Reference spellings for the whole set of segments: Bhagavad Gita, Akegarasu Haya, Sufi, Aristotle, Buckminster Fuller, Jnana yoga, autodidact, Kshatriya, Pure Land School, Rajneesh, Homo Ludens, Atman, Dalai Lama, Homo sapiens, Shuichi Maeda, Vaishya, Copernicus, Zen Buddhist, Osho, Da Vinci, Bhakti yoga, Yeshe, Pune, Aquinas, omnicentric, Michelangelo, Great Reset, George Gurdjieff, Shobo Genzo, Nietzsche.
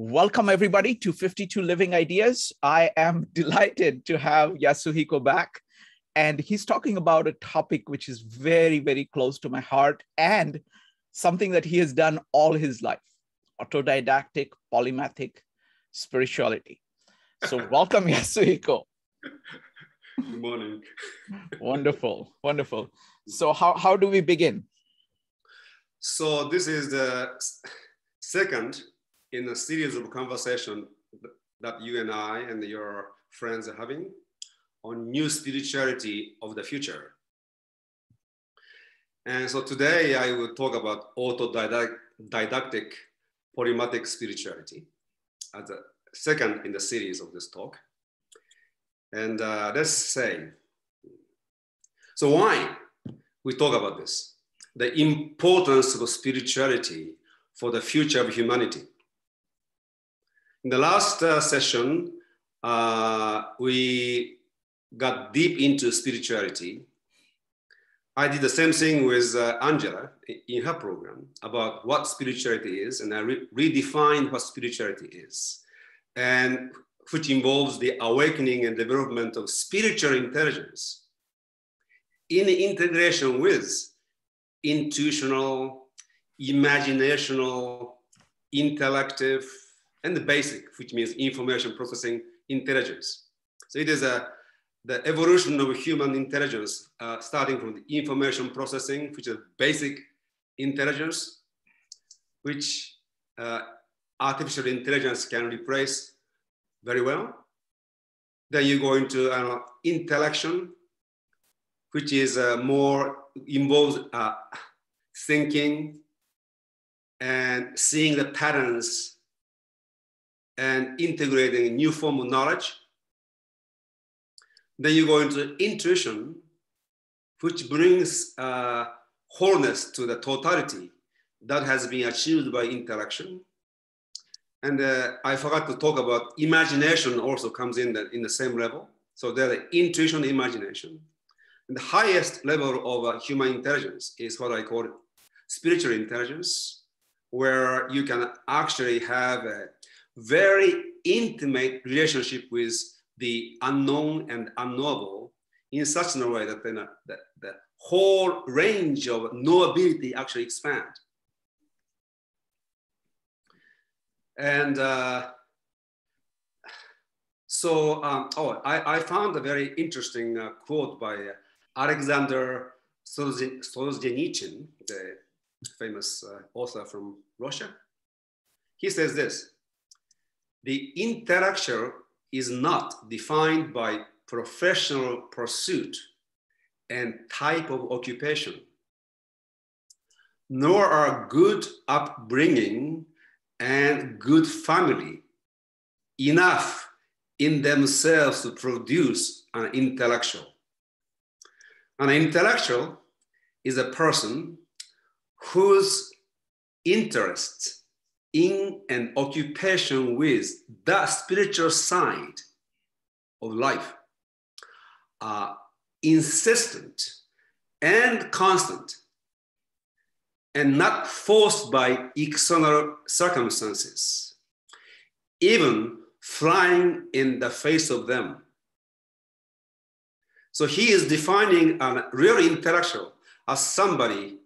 Welcome everybody to 52 Living Ideas. I am delighted to have Yasuhiko back, and he's talking about a topic which is very, very close to my heart and something that he has done all his life: autodidactic, polymathic spirituality. So welcome, Yasuhiko. Good morning. Wonderful, wonderful. So how do we begin? So this is the second in a series of conversation that you and I and your friends are having on new spirituality of the future. And so today I will talk about autodidactic polymathic spirituality as the second in the series of this talk. And let's say, so why we talk about this? The importance of spirituality for the future of humanity. In the last session, we got deep into spirituality. I did the same thing with Angela in her program about what spirituality is, and I redefined what spirituality is, and which involves the awakening and development of spiritual intelligence in integration with intuitional, imaginational, intellective, and the basic, which means information processing intelligence. So it is the evolution of human intelligence, starting from the information processing, which is basic intelligence, which artificial intelligence can replace very well. Then you go into intellection, which is more involves thinking and seeing the patterns and integrating a new form of knowledge. Then you go into intuition, which brings wholeness to the totality that has been achieved by interaction. And I forgot to talk about imagination also comes in the same level. So there are intuition, imagination. And the highest level of human intelligence is what I call spiritual intelligence, where you can actually have a very intimate relationship with the unknown and unknowable in such a way that the whole range of knowability actually expands. And I found a very interesting quote by Alexander Solzhenitsyn, the famous author from Russia. He says this: the intellectual is not defined by professional pursuit and type of occupation, nor are good upbringing and good family enough in themselves to produce an intellectual. An intellectual is a person whose interests in an occupation with the spiritual side of life are insistent and constant and not forced by external circumstances, even flying in the face of them. So he is defining a real intellectual as somebody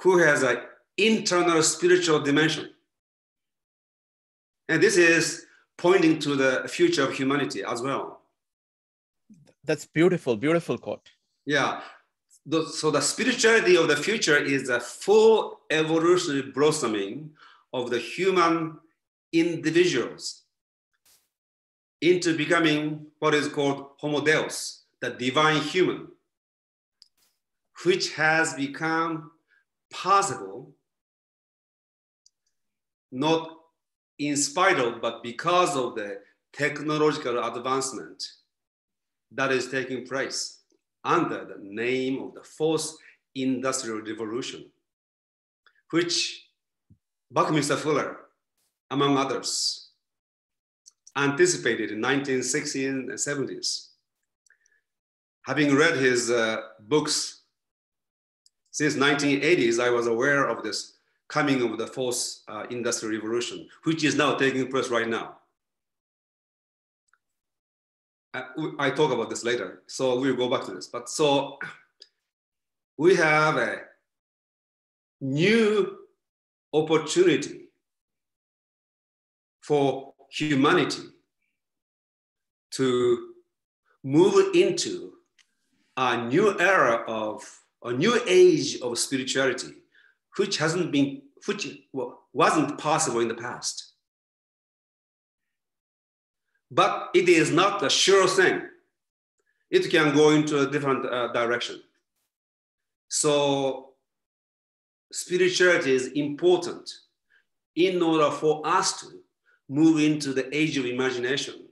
who has an internal spiritual dimension. And this is pointing to the future of humanity as well. That's beautiful, beautiful quote. Yeah. So the spirituality of the future is a full evolutionary blossoming of the human individuals into becoming what is called Homo Deus, the divine human, which has become possible not in spite of, but because of the technological advancement that is taking place under the name of the fourth industrial revolution, which Buckminster Fuller, among others, anticipated in 1960s and 70s. Having read his books since 1980s, I was aware of this coming of the fourth industrial revolution, which is now taking place right now. I talk about this later, so we'll go back to this. But so we have a new opportunity for humanity to move into a new era of a new age of spirituality, which hasn't been, which wasn't possible in the past. But it is not a sure thing. It can go into a different direction. So spirituality is important in order for us to move into the age of imagination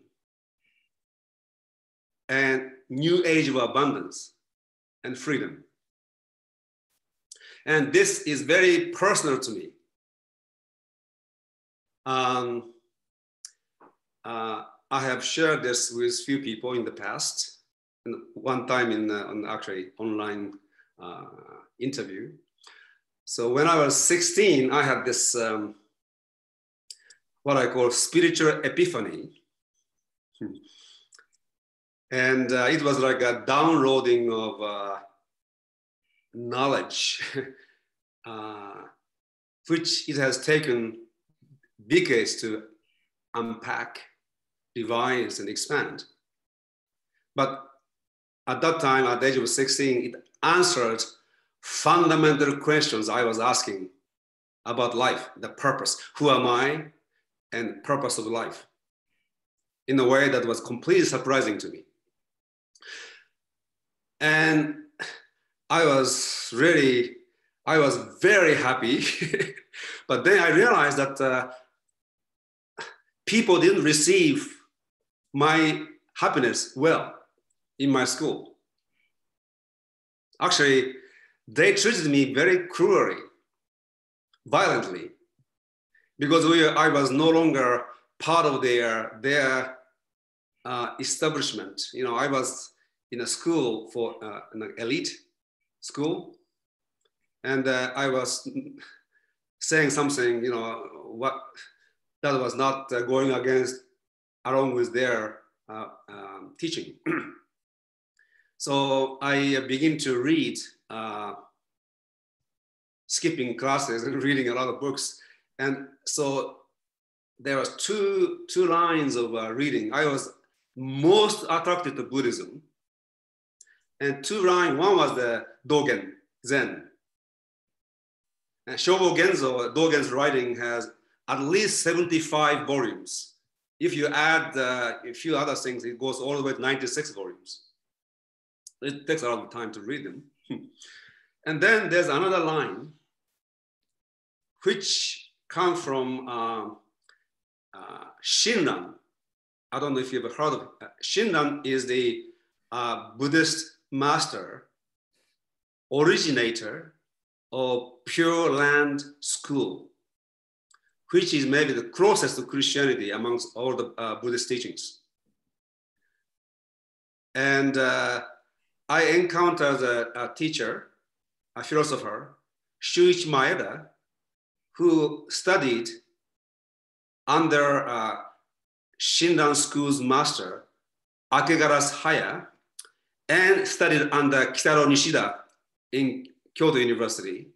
and new age of abundance and freedom. And this is very personal to me. I have shared this with few people in the past, and one time in an actually online interview. So when I was 16, I had this, what I call spiritual epiphany. And it was like a downloading of knowledge, which it has taken decades to unpack, devise, and expand. But at that time, at the age of 16, it answered fundamental questions I was asking about life, the purpose, who am I, and purpose of life, in a way that was completely surprising to me. And I was very happy, but then I realized that people didn't receive my happiness well in my school. Actually, they treated me very cruelly, violently, because I was no longer part of their establishment. You know, I was in a school for an elite school, and I was saying something, you know, that was not going along with their teaching. So I begin to read, skipping classes and reading a lot of books. And so there was two lines of reading. I was most attracted to Buddhism, and two lines, one was the Dogen, Zen. And Shobo Genzo, Dogen's writing has at least 75 volumes. If you add a few other things, it goes all the way to 96 volumes. It takes a lot of time to read them. And then there's another line, which comes from Shinran. I don't know if you've ever heard of it. Shinran is the Buddhist master, originator of Pure Land School, which is maybe the closest to Christianity amongst all the Buddhist teachings. And I encountered a teacher, a philosopher, Shuichi Maeda, who studied under Shinran School's master, Akegarasu Haya, and studied under Kitaro Nishida in Kyoto University.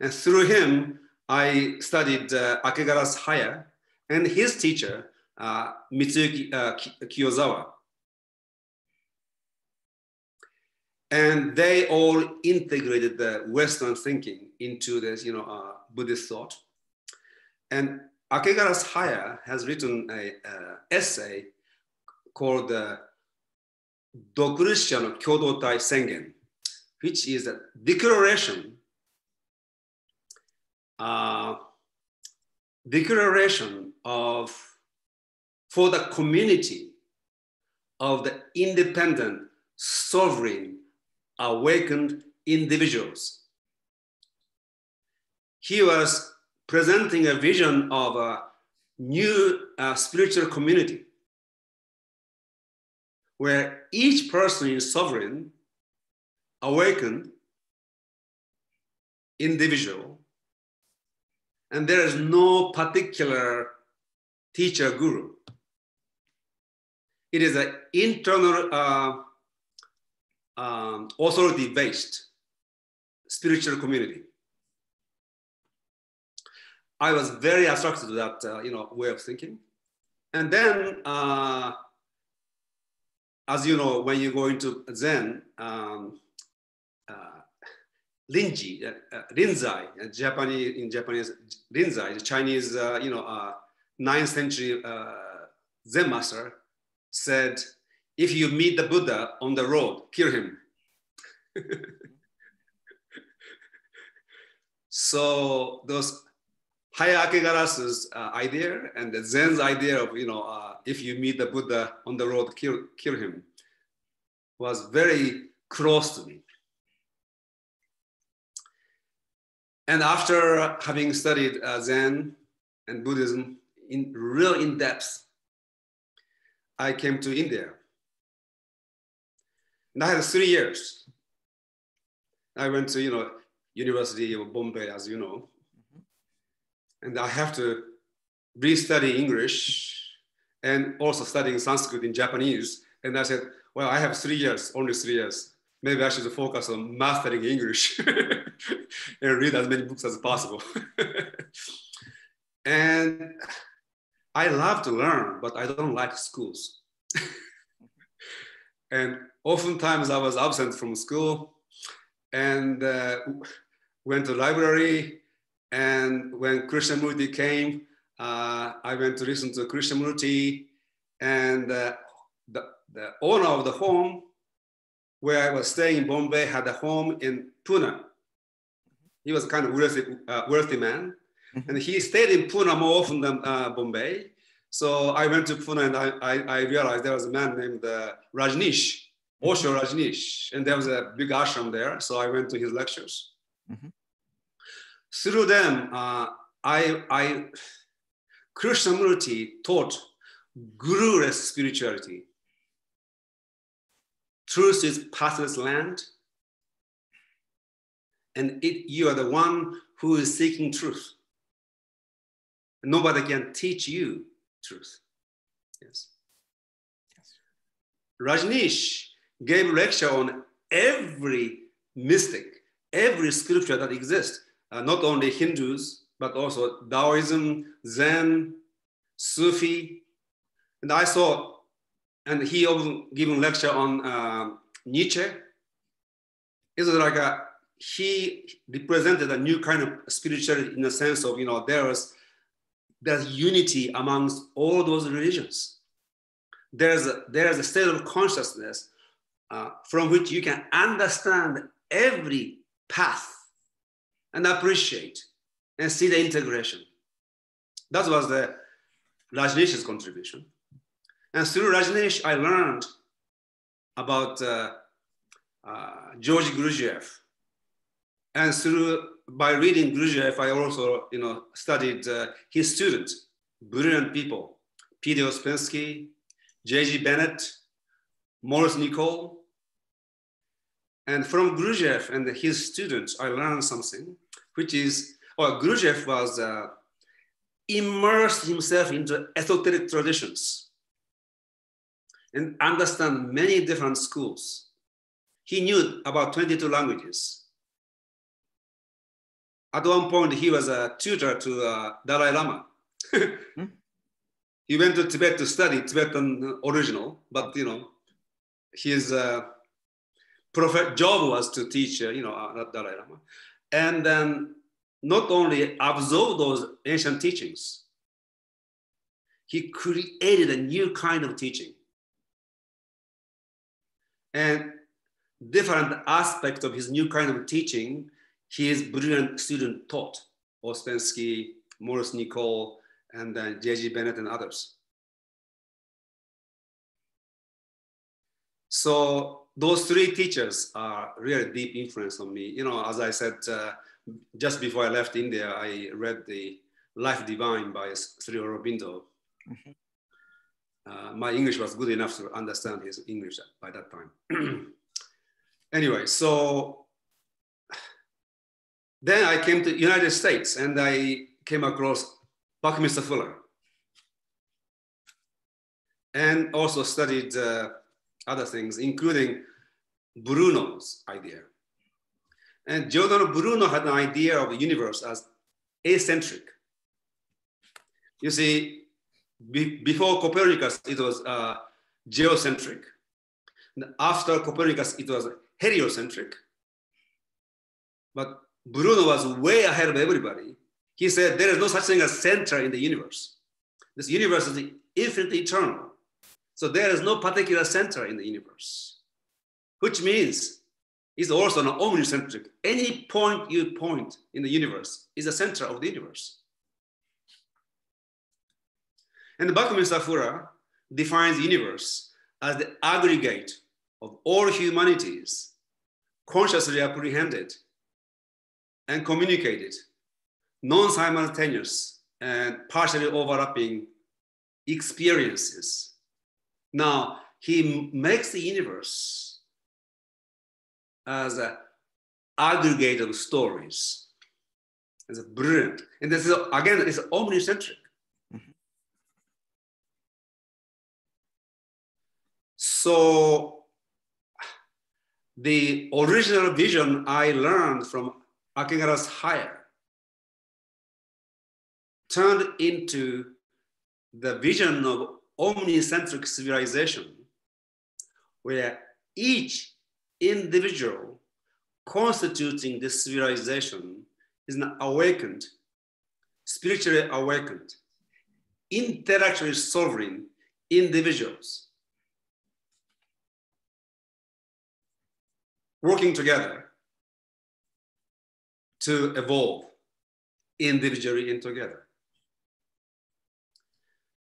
And through him, I studied Akegarasu Haya and his teacher, Mitsuki Kiyozawa. And they all integrated the Western thinking into this, you know, Buddhist thought. And Akegarasu Haya has written an essay called Dokurisha no Kyodotai Sengen, which is a declaration of, for the community of the independent, sovereign, awakened individuals. He was presenting a vision of a new spiritual community where each person is sovereign, awakened individual, and there is no particular teacher guru. It is an internal authority-based spiritual community. I was very attracted to that, way of thinking. And then, as you know, when you go into Zen, Rinzai, in Japanese, Rinzai, the Chinese, 9th century Zen master, said, if you meet the Buddha on the road, kill him. So those Haya Akegarasu's idea and the Zen's idea of, if you meet the Buddha on the road, kill him, was very close to me. And after having studied Zen and Buddhism in real in-depth, I came to India. And I had 3 years. I went to, University of Bombay, as you know. And I have to re-study English and also studying Sanskrit in Japanese. And I said, well, I have 3 years, only 3 years. Maybe I should focus on mastering English and read as many books as possible. And I love to learn, but I don't like schools. And oftentimes I was absent from school and went to the library. And when Krishnamurti came, I went to listen to Krishnamurti, and the owner of the home where I was staying in Bombay had a home in Pune. He was kind of wealthy man, and he stayed in Pune more often than Bombay. So I went to Pune, and I realized there was a man named Rajneesh, Osho Rajneesh, and there was a big ashram there. So I went to his lectures. Mm-hmm. Through them, Krishnamurti taught guru-less spirituality. Truth is pathless land, and you are the one who is seeking truth. Nobody can teach you truth. Yes. Yes. Rajneesh gave lecture on every mystic, every scripture that exists. Not only Hindus, but also Taoism, Zen, Sufi. And I saw, and he often given lecture on Nietzsche. It's like he represented a new kind of spirituality in the sense of, there's unity amongst all those religions. There's a state of consciousness from which you can understand every path and appreciate and see the integration. That was the Rajneesh's contribution. And through Rajneesh, I learned about George Gurdjieff. And by reading Gurdjieff, I also studied his students, brilliant people, P.D. Ouspensky, J.G. Bennett, Maurice Nicoll. And from Gurdjieff and his students, I learned something, which is, Gurdjieff was immersed himself into esoteric traditions and understand many different schools. He knew about 22 languages. At one point, he was a tutor to Dalai Lama. He went to Tibet to study Tibetan original, but his prophet job was to teach, Dalai Lama, and then not only absorb those ancient teachings, he created a new kind of teaching. And different aspects of his new kind of teaching, his brilliant student taught, Ouspensky, Maurice Nicoll, and then J.G. Bennett and others. So those three teachers are really deep influence on me. As I said, just before I left India, I read The Life Divine by Sri Aurobindo. Mm-hmm. My English was good enough to understand his English by that time. Anyway, so then I came to the United States and I came across Buckminster Fuller and also studied other things, including Bruno's idea. And Giordano Bruno had an idea of the universe as acentric. You see, before Copernicus, it was geocentric. And after Copernicus, it was heliocentric. But Bruno was way ahead of everybody. He said, there is no such thing as center in the universe. This universe is infinitely eternal. So there is no particular center in the universe, which means it's also an omnicentric. Any point you point in the universe is the center of the universe. And Buckminster Fuller defines the universe as the aggregate of all humanities consciously apprehended and communicated, non-simultaneous and partially overlapping experiences. Now, he makes the universe as an aggregate of stories. It's brilliant. And this is, again, it's omnicentric. So the original vision I learned from Akegarasu Haya turned into the vision of omnicentric civilization, where each individual constituting this civilization is now awakened, spiritually awakened, intellectually sovereign individuals working together to evolve individually and together.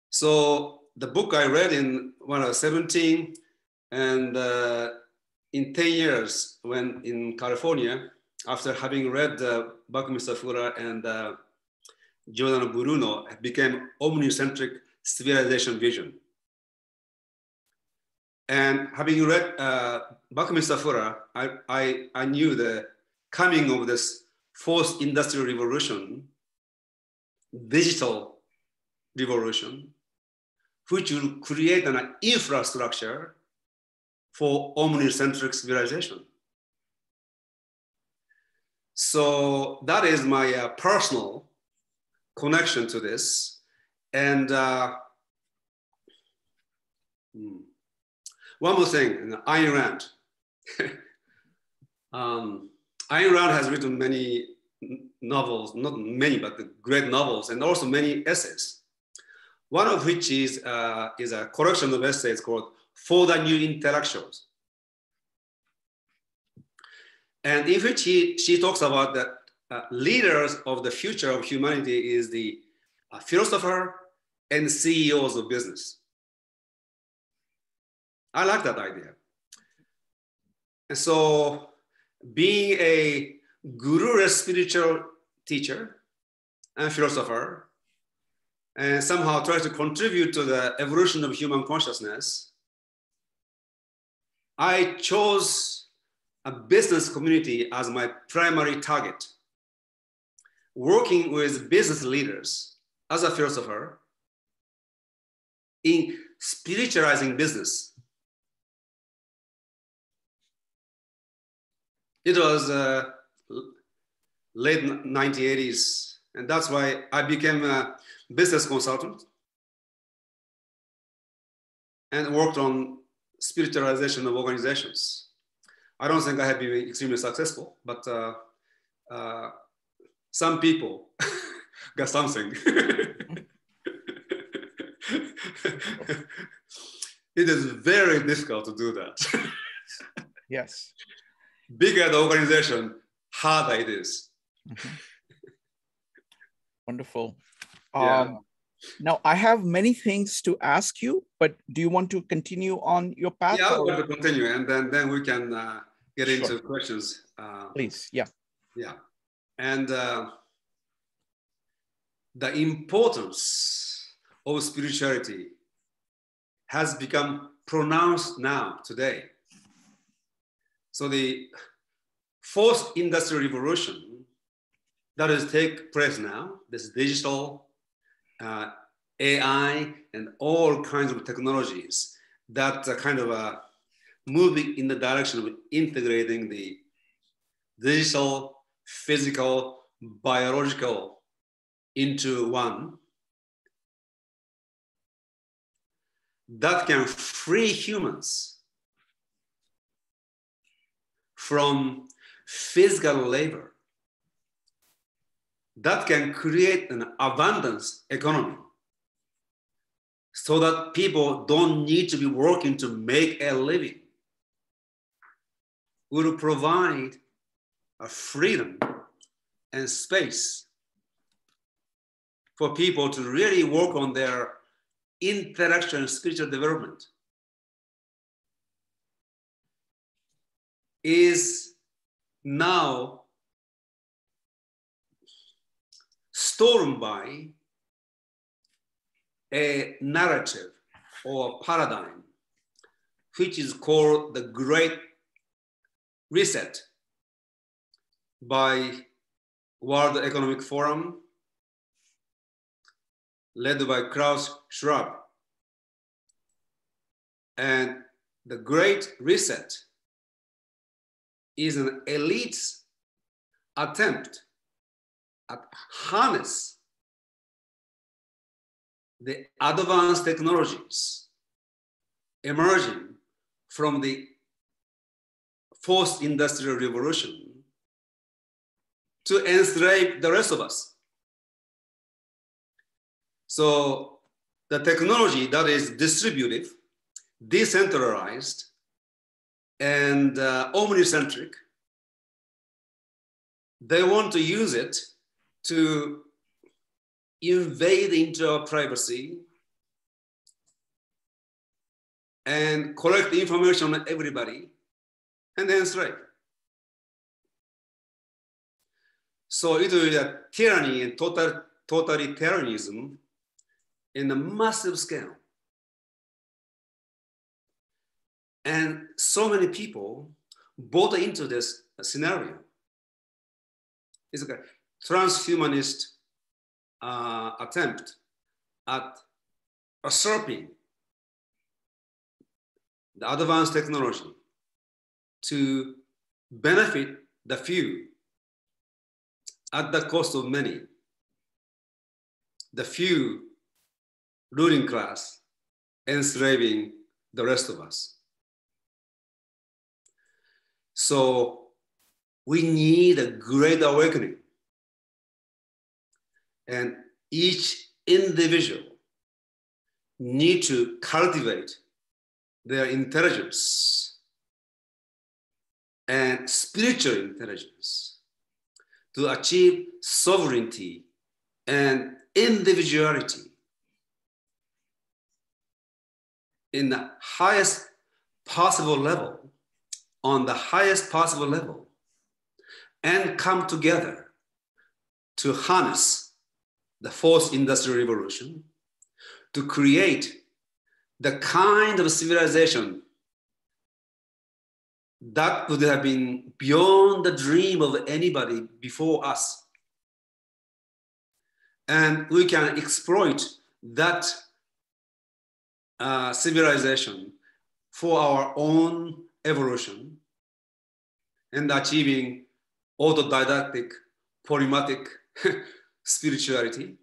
So the book I read in when I was 17, and in 10 years when in California, after having read Buckminster Fuller and Giordano Bruno, it became omnicentric civilization vision. And having read Buckminster Fuller, I knew the coming of this fourth industrial revolution, digital revolution, which will create an infrastructure for omnicentric civilization. So that is my personal connection to this. And one more thing, Ayn Rand. Ayn Rand has written many novels, not many, but great novels, and also many essays. One of which is a collection of essays called For the New Intellectuals. And in which she talks about that leaders of the future of humanity is the philosopher and CEOs of business. I like that idea. And so being a guru, a spiritual teacher and philosopher, and somehow try to contribute to the evolution of human consciousness, I chose a business community as my primary target, working with business leaders as a philosopher in spiritualizing business. It was late 1980s, and that's why I became a business consultant and worked on spiritualization of organizations. I don't think I have been extremely successful, but some people got something. It is very difficult to do that. Yes. Bigger the organization, harder it is. Mm-hmm. Wonderful. Yeah. Now, I have many things to ask you, but do you want to continue on your path? Yeah, I want to continue, and then we can get sure. into questions. Please, yeah. Yeah. And the importance of spirituality has become pronounced now, today. So the fourth industrial revolution that is take place now, this digital AI and all kinds of technologies that are kind of moving in the direction of integrating the digital, physical, biological into one. That can free humans from physical labor. That can create an abundance economy so that people don't need to be working to make a living. Will provide a freedom and space for people to really work on their intellectual and spiritual development. Is now stolen by a narrative or paradigm, which is called the Great Reset by World Economic Forum, led by Klaus Schwab. And the Great Reset is an elite attempt at harness the advanced technologies emerging from the fourth industrial revolution to enslave the rest of us. So the technology that is distributive, decentralized, and omnicentric, they want to use it to invade into our privacy and collect information on everybody and then enslave. So it will be a tyranny and totalitarianism in a massive scale. And so many people bought into this scenario. It's a transhumanist attempt at usurping the advanced technology to benefit the few at the cost of many. The few ruling class enslaving the rest of us. So we need a great awakening. And each individual need to cultivate their intelligence and spiritual intelligence to achieve sovereignty and individuality in the highest possible level, on the highest possible level, and come together to harness the fourth industrial revolution to create the kind of civilization that would have been beyond the dream of anybody before us. And we can exploit that civilization for our own evolution and achieving autodidactic, polymatic spirituality.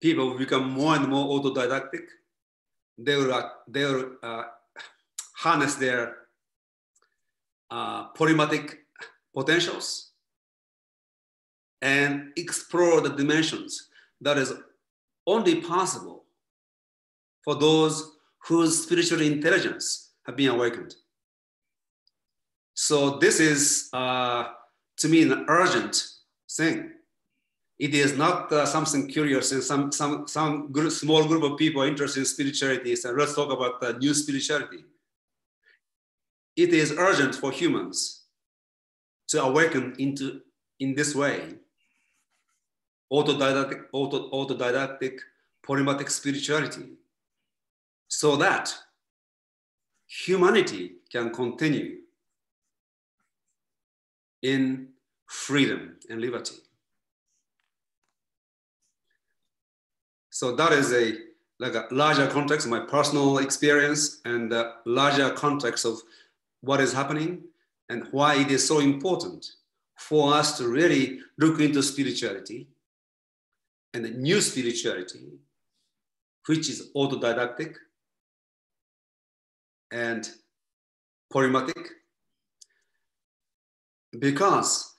People will become more and more autodidactic. They will harness their polymatic potentials and explore the dimensions that is only possible for those whose spiritual intelligence have been awakened. So this is, to me, an urgent thing. It is not something curious and some small group of people interested in spirituality. So let's talk about new spirituality. It is urgent for humans to awaken into, in this way, autodidactic, polymatic spirituality, so that humanity can continue in freedom and liberty. So that is a larger context, my personal experience and the larger context of what is happening and why it is so important for us to really look into spirituality and the new spirituality, which is autodidactic and polymatic, because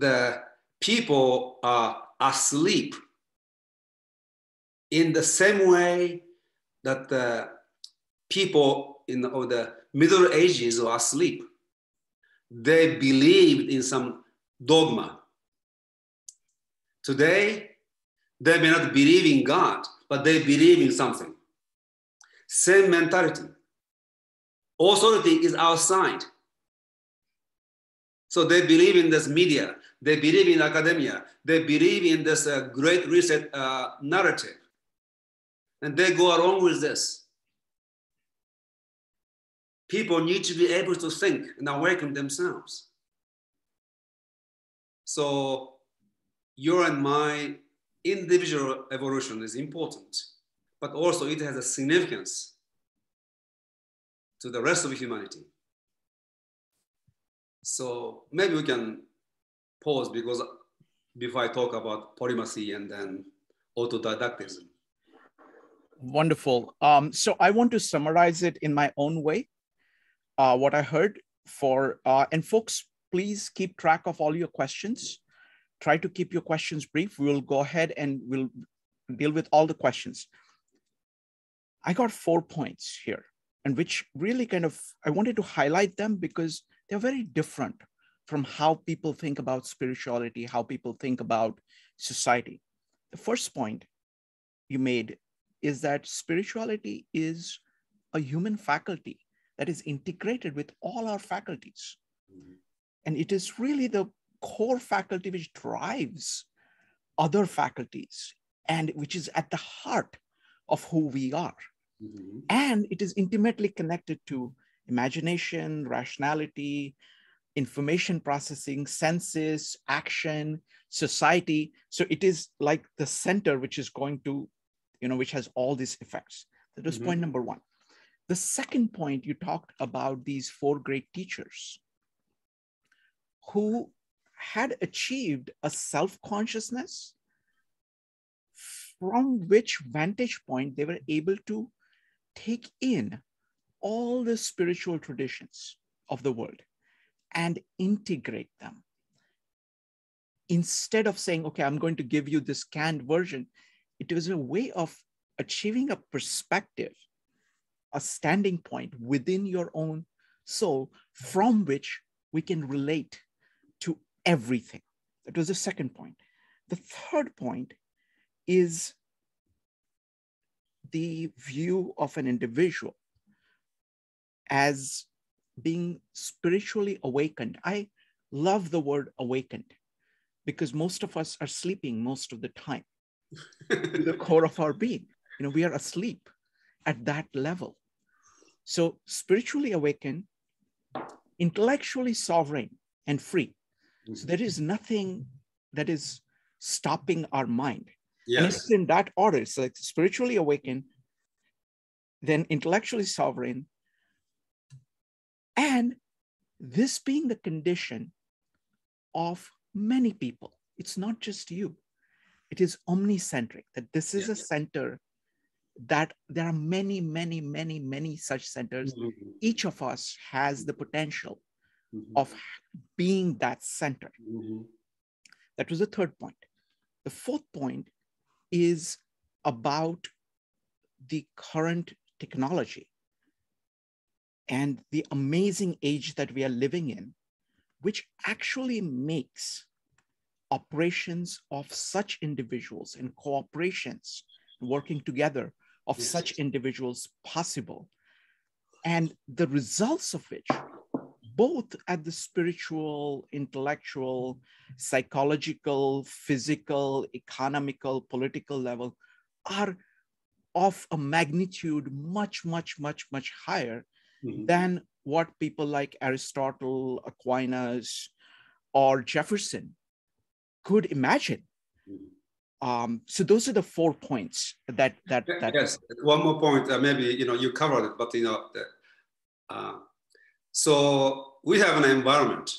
the people are asleep in the same way that the people in the Middle Ages were asleep. They believed in some dogma. Today, they may not believe in God, but they believe in something. Same mentality. Authority is outside. So they believe in this media. They believe in academia. They believe in this Great Reset narrative. And they go along with this. People need to be able to think and awaken themselves. So your and my individual evolution is important, but also it has a significance to the rest of humanity. So maybe we can pause because before I talk about polymacy and then autodidactism. Wonderful. So I want to summarize it in my own way, what I heard and folks, please keep track of all your questions. Try to keep your questions brief. We'll go ahead and we'll deal with all the questions. I got 4 points here, and which really I wanted to highlight them because they're very different from how people think about spirituality, how people think about society. The first point you made is that spirituality is a human faculty that is integrated with all our faculties. Mm-hmm. And it is really the core faculty which drives other faculties and which is at the heart of who we are. Mm-hmm. And it is intimately connected to imagination, rationality, information processing, senses, action, society. So it is like the center which is going to, which has all these effects. That was mm-hmm. point number one. The second point, you talked about these 4 great teachers who had achieved a self-consciousness from which vantage point they were able to take in all the spiritual traditions of the world and integrate them. Instead of saying, okay, I'm going to give you this canned version, it was a way of achieving a perspective, a standing point within your own soul from which we can relate to everything. That was the second point. The third point is the view of an individual as being spiritually awakened. I love the word awakened because most of us are sleeping most of the time. To the core of our being, we are asleep at that level. So spiritually awakened, intellectually sovereign and free. So there is nothing that is stopping our mind. Yes. And it's in that order. It's like spiritually awakened, then intellectually sovereign. And this being the condition of many people, it's not just you. It is omnicentric, that this is a center that there are many, many, many, many such centers. Mm-hmm. Each of us has the potential mm-hmm. of being that center. Mm-hmm. That was the third point. The fourth point is about the current technology and the amazing age that we are living in, which actually makes operations of such individuals and cooperations working together of yes. such individuals possible, and the results of which, both at the spiritual, intellectual, psychological, physical, economical, political level, are of a magnitude much, much, much, much higher mm-hmm. than what people like Aristotle, Aquinas, or Jefferson could imagine. So those are the 4 points that yes. One more point, maybe you covered it, but so we have an environment,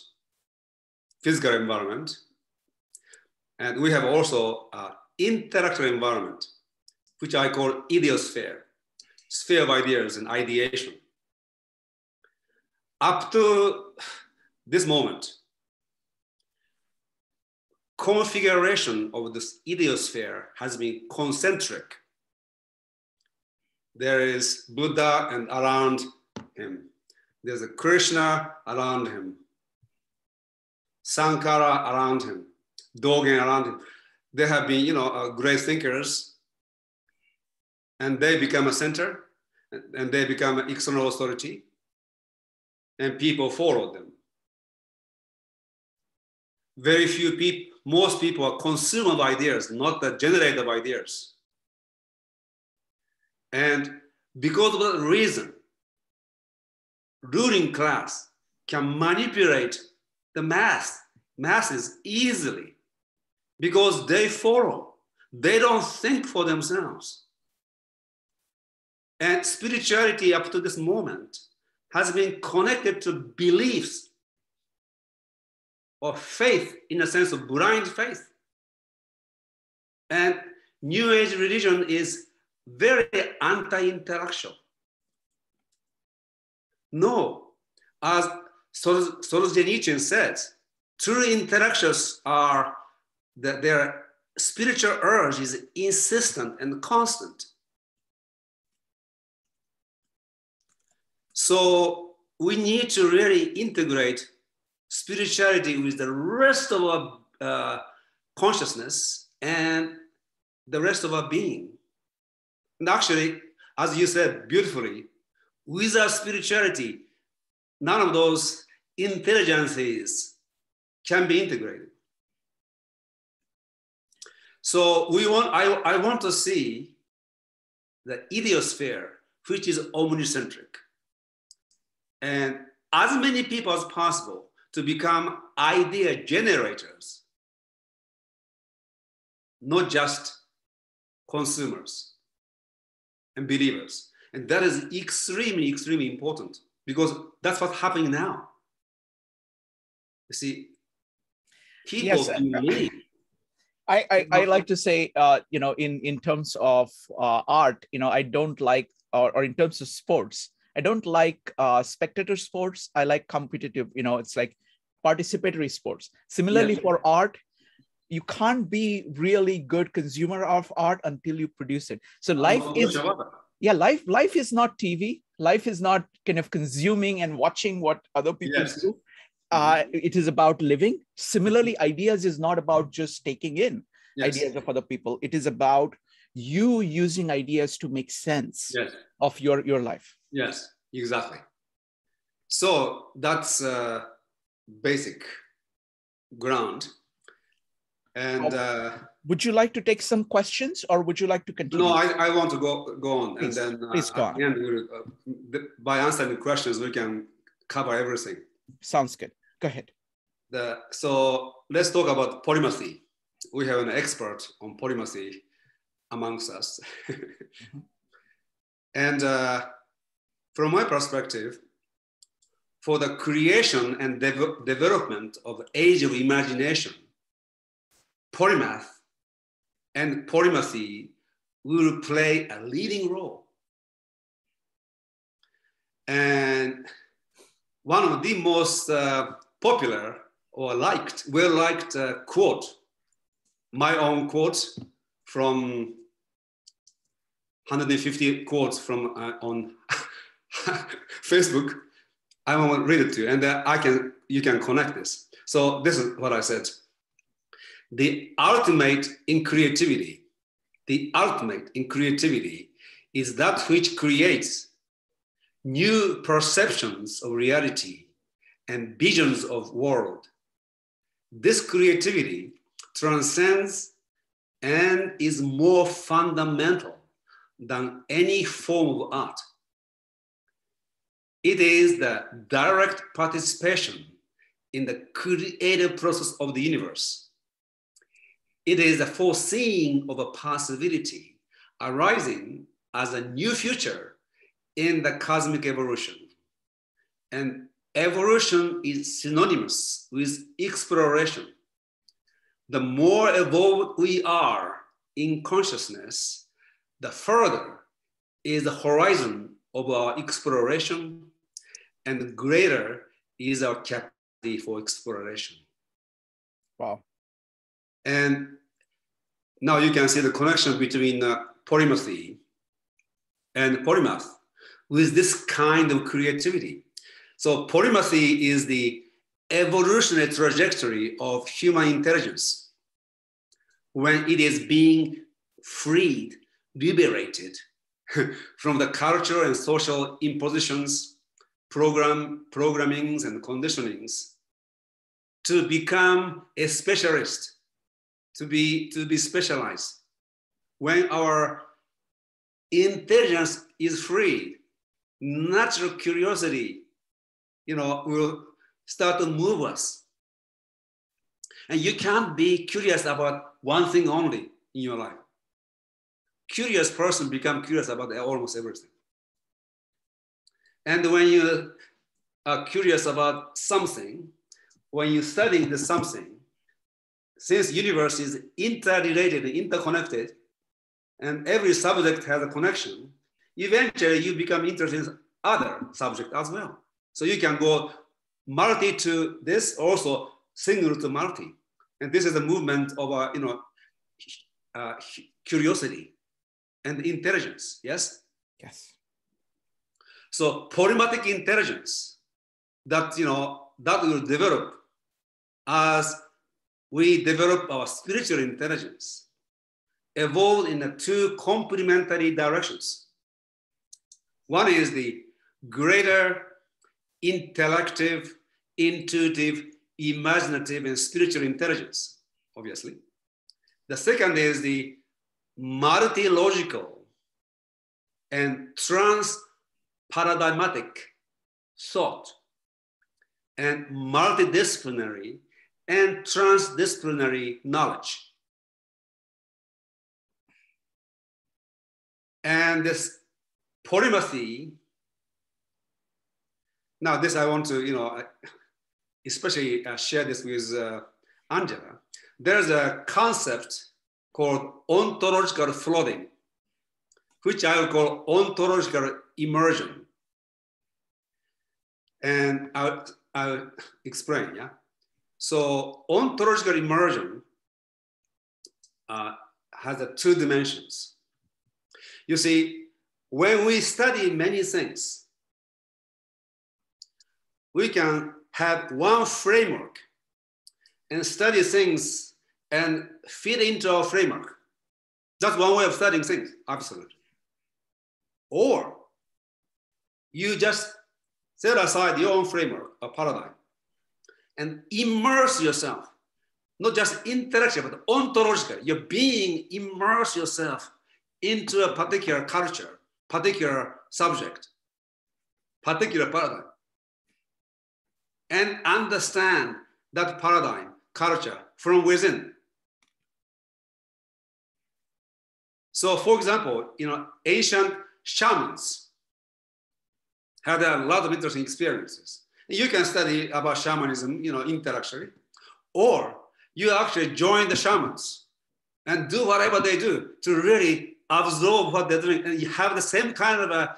physical environment, and we have also an intellectual environment, which I call ideosphere, sphere of ideas and ideation. Up to this moment, configuration of this ideosphere has been concentric. There is Buddha and around him. There's a Krishna around him. Sankara around him. Dogen around him. There have been, great thinkers, and they become a center, and they become an external authority, and people follow them. Very few people, most people are consumers of ideas, not the generator of ideas. And because of that reason, ruling class can manipulate the masses easily because they follow. They don't think for themselves. And spirituality up to this moment has been connected to beliefs or faith in a sense of blind faith. And New Age religion is very anti-intellectual. No, as Solzhenitsyn says, true intellectuals are, that their spiritual urge is insistent and constant. So we need to really integrate spirituality with the rest of our consciousness and the rest of our being. And actually, as you said beautifully, without spirituality, none of those intelligences can be integrated. So we want, I want to see the ideosphere, which is omnicentric, and as many people as possible to become idea generators, not just consumers and believers. And that is extremely, extremely important because that's what's happening now. You see, people believe. I like to say, in terms of art, I don't like, or in terms of sports, I don't like spectator sports. I like competitive, it's like participatory sports. Similarly, yes. For art, you can't be really good consumer of art until you produce it. So life is, life is not TV. Life is not kind of consuming and watching what other people yes. do. It is about living. Similarly, ideas is not about just taking in yes. ideas of other people. It is about you using ideas to make sense yes. of your life. Yes, exactly. So that's basic ground. And would you like to take some questions, or would you like to continue? No, I want to go on, please, and then at the end, by answering the questions, we can cover everything. Sounds good. Go ahead. So let's talk about polymathy. We have an expert on polymathy amongst us. Mm-hmm. And from my perspective, for the creation and development of age of imagination, polymath and polymathy will play a leading role. And one of the most popular or well-liked quote, my own quote from 150 quotes from on Facebook, I want to read it to you, and you can connect this. So this is what I said. The ultimate in creativity is that which creates new perceptions of reality and visions of world. This creativity transcends and is more fundamental than any form of art. It is the direct participation in the creative process of the universe. It is a foreseeing of a possibility arising as a new future in the cosmic evolution. And evolution is synonymous with exploration. The more evolved we are in consciousness, the further is the horizon of our exploration, and the greater is our capacity for exploration. Wow. And now you can see the connection between polymorphy and polymath with this kind of creativity. So polymorphy is the evolutionary trajectory of human intelligence when it is being freed, liberated from the cultural and social impositions, programmings and conditionings, to become a specialist, to be specialized. When our intelligence is freed, natural curiosity, will start to move us. And you can't be curious about one thing only in your life. Curious person become curious about almost everything. And when you are curious about something, when you study the something, since universe is interrelated, interconnected, and every subject has a connection, eventually you become interested in other subject as well. So you can go multi to this, also single to multi. And this is a movement of curiosity and intelligence, yes? Yes. So polymatic intelligence that, that will develop as we develop our spiritual intelligence, evolve in the two complementary directions. One is the greater intellective, intuitive, imaginative, and spiritual intelligence, obviously. The second is the multi-logical and trans-paradigmatic thought, and multidisciplinary and transdisciplinary knowledge. And this polymathy, now this I want to, especially share this with Angela. There's a concept called ontological flooding, which I will call ontological immersion. And I'll explain, yeah? So ontological immersion has two dimensions. You see, when we study many things, we can have one framework and study things and fit into our framework. That's one way of studying things, absolutely. Or you just set aside your own framework or paradigm and immerse yourself, not just intellectually, but ontologically. Your being immerse yourself into a particular culture, particular subject, particular paradigm, and understand that paradigm, culture from within. So for example, ancient shamans had a lot of interesting experiences. You can study about shamanism, intellectually, or you actually join the shamans and do whatever they do to really absorb what they're doing, and you have the same kind of a,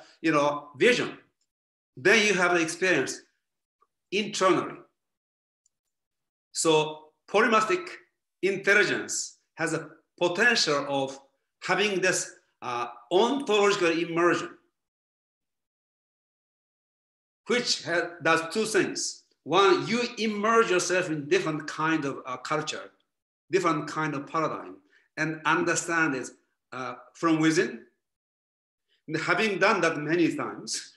vision. Then you have an experience internally. So polymathic intelligence has a potential of having this ontological immersion, which does two things. One, you immerse yourself in different kind of culture, different kind of paradigm, and understand it from within. And having done that many times,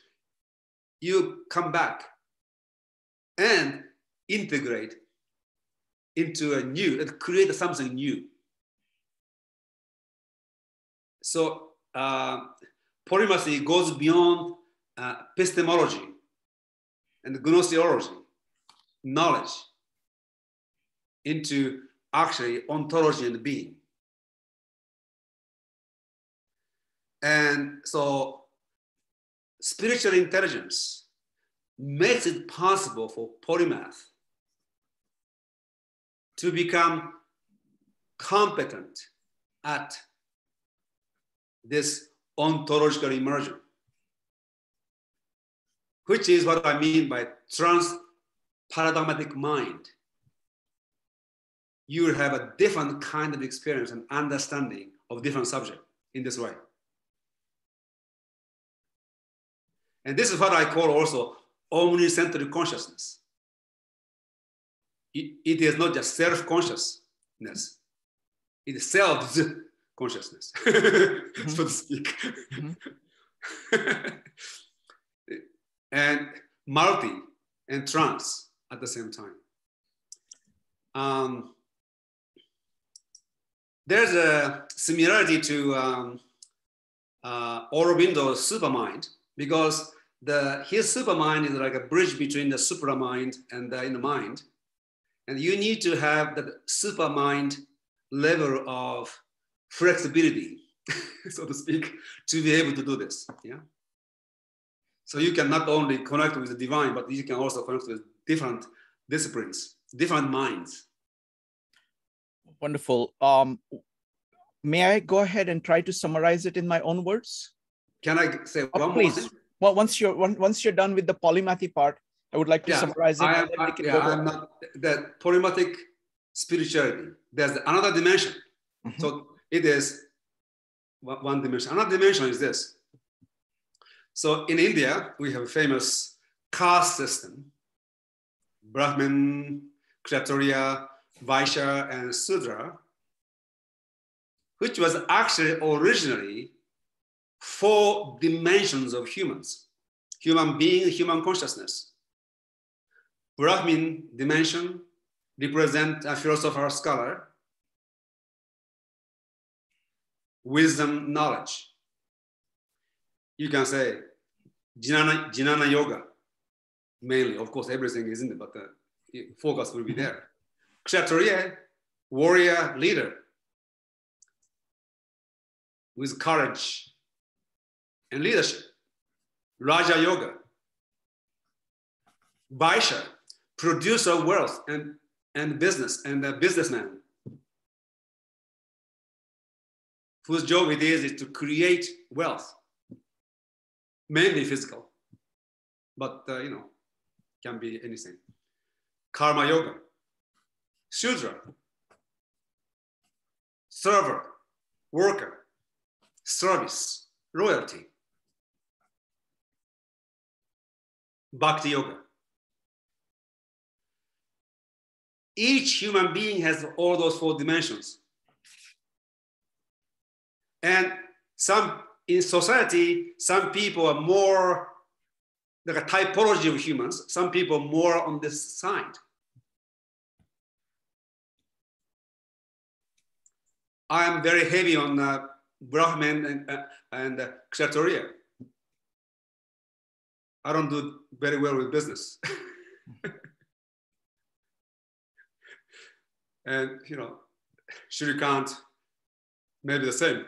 you come back and integrate into a new, and create something new. So polymathy goes beyond epistemology and gnosiology, knowledge into actually ontology and being. And so spiritual intelligence makes it possible for polymath to become competent at this ontological immersion, which is what I mean by trans-paradigmatic mind. You will have a different kind of experience and understanding of different subjects in this way. And this is what I call also omnicentric consciousness. It is not just self-consciousness, it is self-consciousness, mm-hmm. so to speak. Mm-hmm. And multi and trans at the same time. There's a similarity to Aurobindo's supermind, because his supermind is like a bridge between the supramind and the inner mind. And you need to have the supermind level of flexibility, so to speak, to be able to do this. Yeah. So you can not only connect with the divine, but you can also connect with different disciplines, different minds. Wonderful. May I go ahead and try to summarize it in my own words? Can I say one more thing? Well, once you're done with the polymathy part, I would like to summarize it. The polymathic spirituality, there's another dimension. Mm-hmm. So it is one dimension. Another dimension is this. So in India, we have a famous caste system, Brahmin, Kshatriya, Vaishya, and Sudra, which was actually originally 4 dimensions of humans: human being, human consciousness. Brahmin dimension represents a philosopher, scholar, wisdom, knowledge. You can say Jnana yoga, mainly. Of course, everything is in it, but the focus will be there. Kshatriya, warrior, leader, with courage and leadership. Raja yoga. Vaishya, producer of wealth and business, and a businessman whose job it is to create wealth, mainly physical, but you know, can be anything. Karma yoga. Sudra, server, worker, service, loyalty. Bhakti yoga. Each human being has all those 4 dimensions. And in society, some people are more like a typology of humans, some people more on this side. I am very heavy on Brahmin and Kshatriya. I don't do very well with business. And, you know, Shurikant, maybe the same.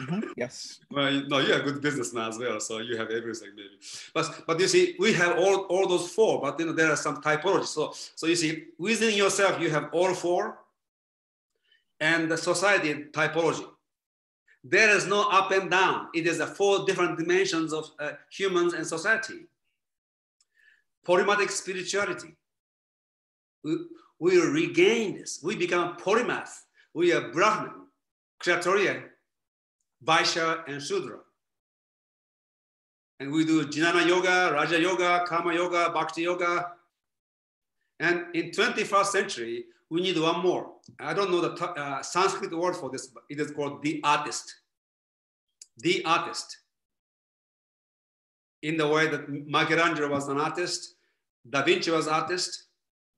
Mm-hmm. Yes. Well, no, you're a good businessman as well, so you have everything maybe. But you see, we have all those 4, but you know, there are some typologies. So you see, within yourself, you have all 4, and the society typology. There is no up and down. It is the 4 different dimensions of humans and society. Polymathic spirituality. We regain this. We become polymath. We are Brahmin, Kshatriya, Vaishya, and Shudra. And we do Jnana yoga, Raja yoga, Karma yoga, Bhakti yoga. And in 21st century, we need one more. I don't know the Sanskrit word for this, but it is called the artist. The artist. In the way that Michelangelo was an artist, Da Vinci was an artist,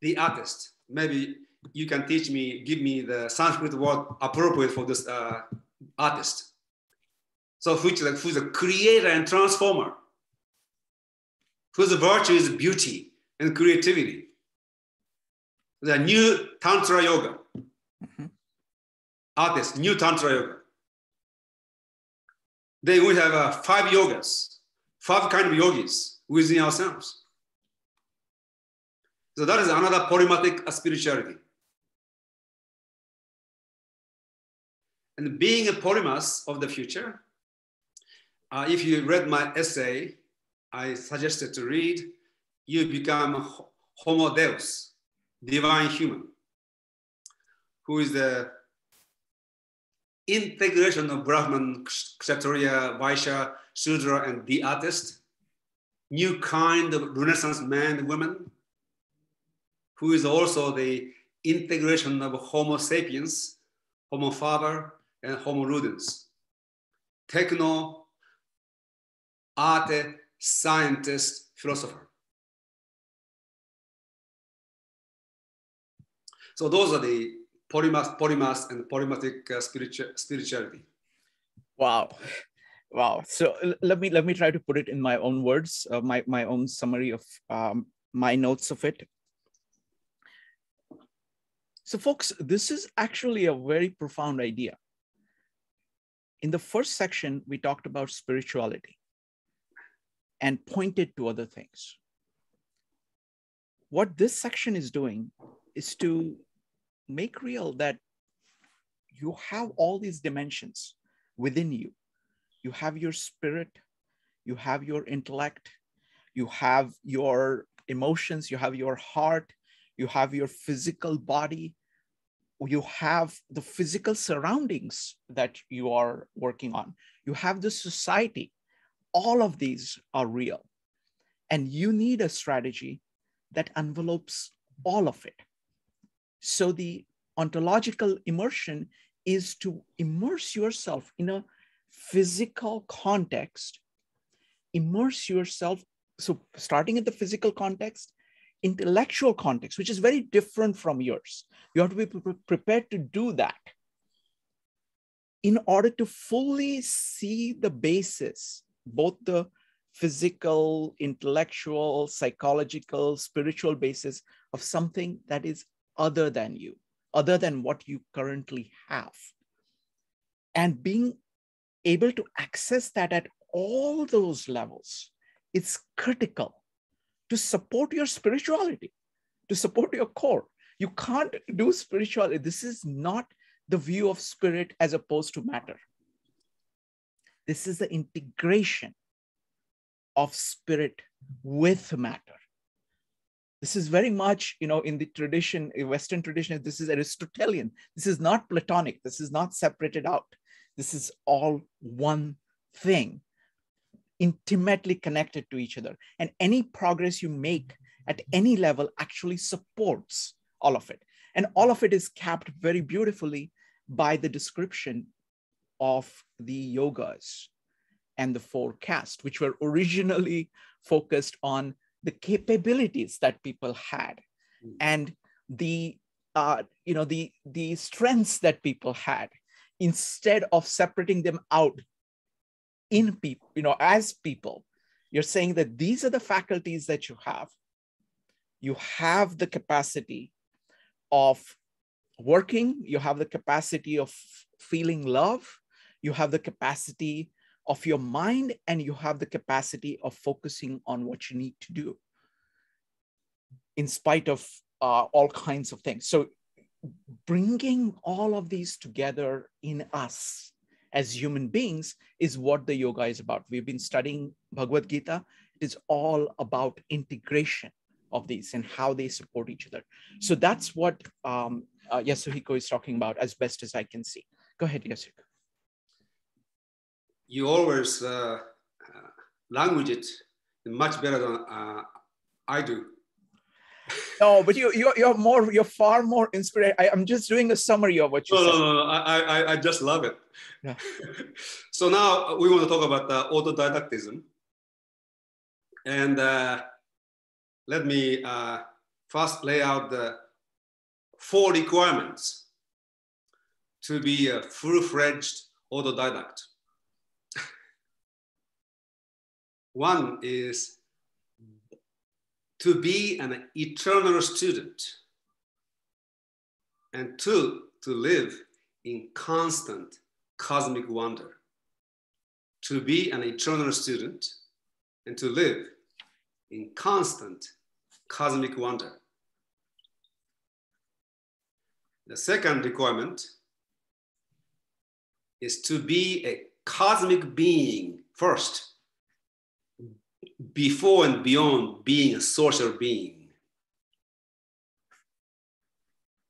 the artist. Maybe you can teach me, give me the Sanskrit word appropriate for this artist. So who's a creator and transformer, whose virtue is beauty and creativity, the new Tantra yoga. Mm-hmm. Artists, new Tantra yoga. Then we have 5 yogas, 5 kind of yogis within ourselves. So that is another polymatic spirituality. And being a polymath of the future, if you read my essay, I suggested to read, you become Homo Deus, divine human, who is the integration of Brahmin, Kshatriya, Vaishya, Sudra, and the artist, new kind of Renaissance man and woman, who is also the integration of Homo sapiens, Homo faber, and Homo ludens. Techno, arte, scientist, philosopher. So those are the polymath and polymatic spirituality. Wow. Wow. So let me try to put it in my own words, my own summary of my notes of it. So folks, this is actually a very profound idea. In the first section, we talked about spirituality and pointed to other things. What this section is doing is to make real that you have all these dimensions within you. You have your spirit, you have your intellect, you have your emotions, you have your heart, you have your physical body, you have the physical surroundings that you are working on. You have the society. All of these are real. And you need a strategy that envelopes all of it. So the ontological immersion is to immerse yourself in a physical context. Immerse yourself. So starting at the physical context, intellectual context, which is very different from yours. You have to be prepared to do that in order to fully see the basis, both the physical, intellectual, psychological, spiritual basis of something that is other than you, other than what you currently have. And being able to access that at all those levels, it's critical to support your spirituality, to support your core. You can't do spirituality. This is not the view of spirit as opposed to matter. This is the integration of spirit with matter. This is very much, you know, in the tradition, in Western tradition, this is Aristotelian. This is not Platonic. This is not separated out. This is all one thing, intimately connected to each other. And any progress you make at any level actually supports all of it. And all of it is capped very beautifully by the description of the yogas and the four castes, which were originally focused on the capabilities that people had and the strengths that people had, instead of separating them out in people, you know, as people. You're saying that these are the faculties that you have the capacity of working, you have the capacity of feeling love, you have the capacity of your mind, and you have the capacity of focusing on what you need to do in spite of all kinds of things. So bringing all of these together in us as human beings is what the yoga is about. We've been studying Bhagavad Gita. It is all about integration of these and how they support each other. So that's what Yasuhiko is talking about, as best as I can see. Go ahead, Yasuhiko. You always language it much better than I do. No, but you're far more inspired. I'm just doing a summary of what you said. No. I just love it. Yeah. So now we want to talk about autodidactism. And let me first lay out the 4 requirements to be a full-fledged autodidact. 1 is to be an eternal student and two, to live in constant cosmic wonder, to be an eternal student, and to live in constant cosmic wonder. The second requirement is to be a cosmic being first, before and beyond being a social being.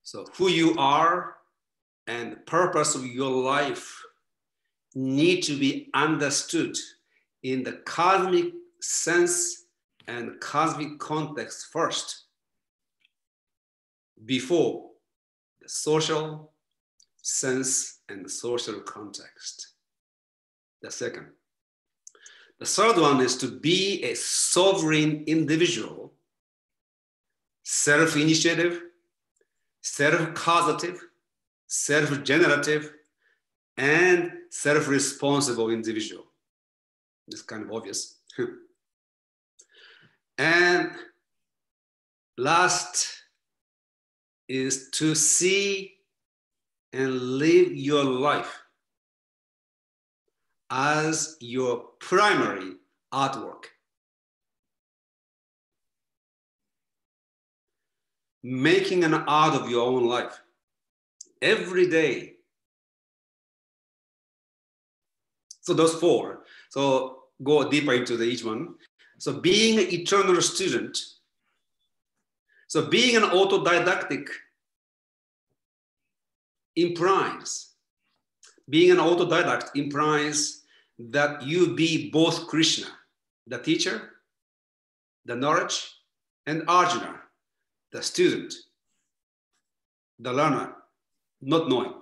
So who you are and the purpose of your life need to be understood in the cosmic sense and cosmic context first, before the social sense and the social context. The second. The third one is to be a sovereign individual, self-initiative, self-causative, self-generative, and self-responsible individual. It's kind of obvious. And last is to see and live your life as your primary artwork. Making an art of your own life every day. So those four. So go deeper into each one. So being an eternal student. So being an autodidactic implies, being an autodidact implies that you be both Krishna, the teacher, the knowledge, and Arjuna, the student, the learner, not knowing.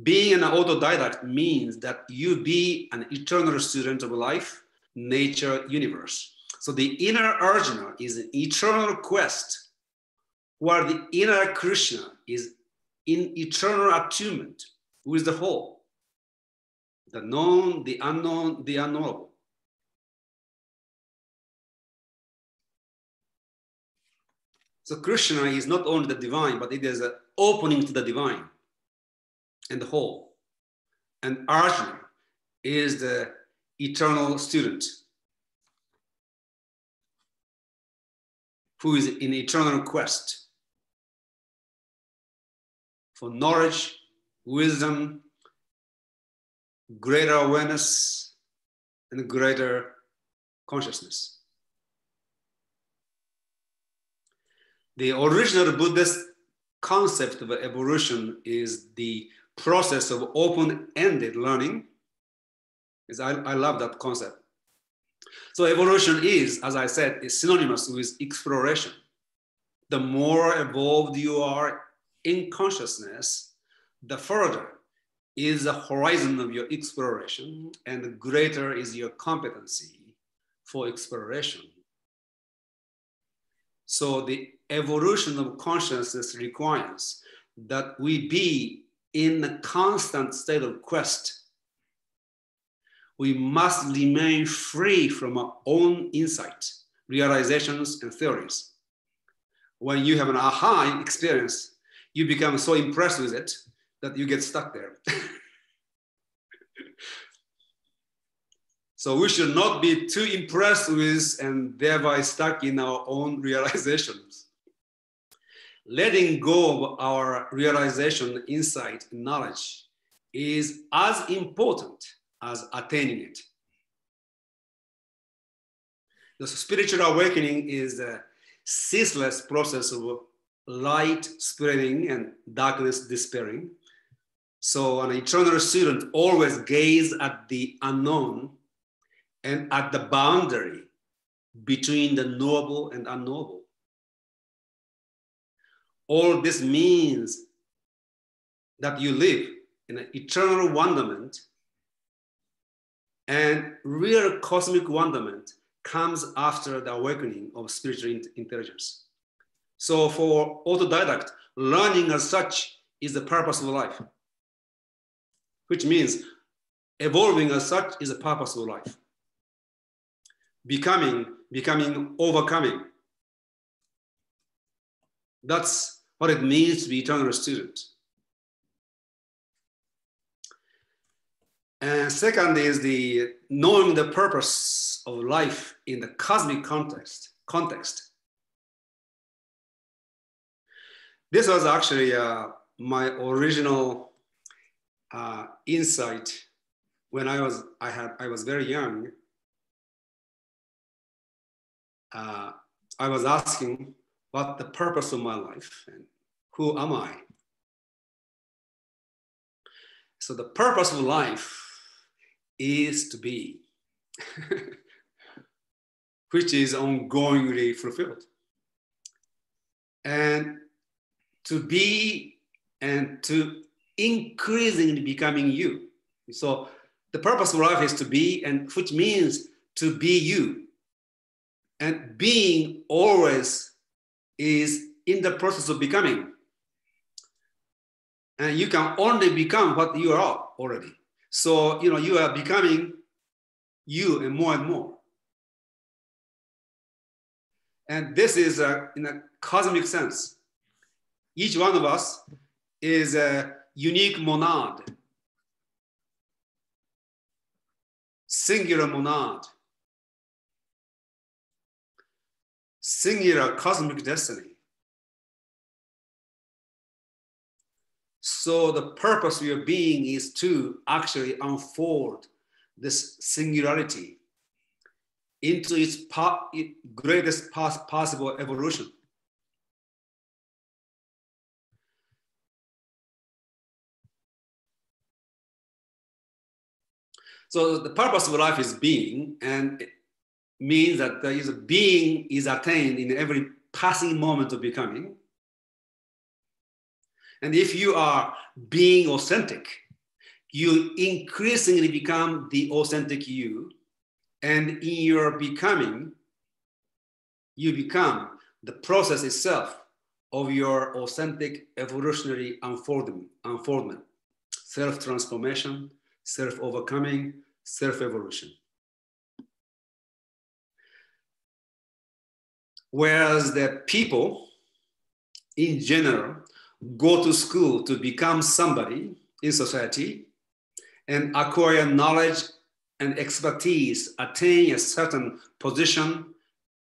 Being an autodidact means that you be an eternal student of life, nature, universe. So the inner Arjuna is an eternal quest, while the inner Krishna is in eternal attunement with the whole, the known, the unknown, the unknowable. So Krishna is not only the divine, but it is an opening to the divine and the whole. And Arjuna is the eternal student who is in eternal quest for knowledge, wisdom, greater awareness, and greater consciousness. The original Buddhist concept of evolution is the process of open-ended learning. I love that concept. So evolution is, as I said, is synonymous with exploration. The more evolved you are in consciousness, the further is the horizon of your exploration, and the greater is your competency for exploration. So the evolution of consciousness requires that we be in a constant state of quest. We must remain free from our own insight, realizations, and theories. When you have an aha experience, you become so impressed with it that you get stuck there. So we should not be too impressed with and thereby stuck in our own realizations. Letting go of our realization, insight, and knowledge is as important as attaining it. The spiritual awakening is a ceaseless process of light spreading and darkness disappearing. So an eternal student always gazes at the unknown and at the boundary between the knowable and unknowable. All this means that you live in an eternal wonderment, and real cosmic wonderment comes after the awakening of spiritual intelligence. So for autodidact, learning as such is the purpose of life, which means evolving as such is the purpose of life. Becoming, overcoming. That's what it means to be a Tantra student. And second is the knowing the purpose of life in the cosmic context. This was actually my original insight when I was very young. I was asking what the purpose of my life and who am I? So the purpose of life is to be, which is ongoingly fulfilled. And to be and to increasingly becoming you. So the purpose of life is to be, and which means to be you. And being always is in the process of becoming. And you can only become what you are already. So, you know, you are becoming you and more. And this is in a cosmic sense. Each one of us is a unique monad, singular monad, singular cosmic destiny. So the purpose of your being is to actually unfold this singularity into its greatest possible evolution. So the purpose of life is being, and it means that there is a being is attained in every passing moment of becoming. And if you are being authentic, you increasingly become the authentic you. And in your becoming, you become the process itself of your authentic evolutionary unfoldment, self-transformation, self-overcoming, self-evolution. Whereas the people in general go to school to become somebody in society and acquire knowledge and expertise, attain a certain position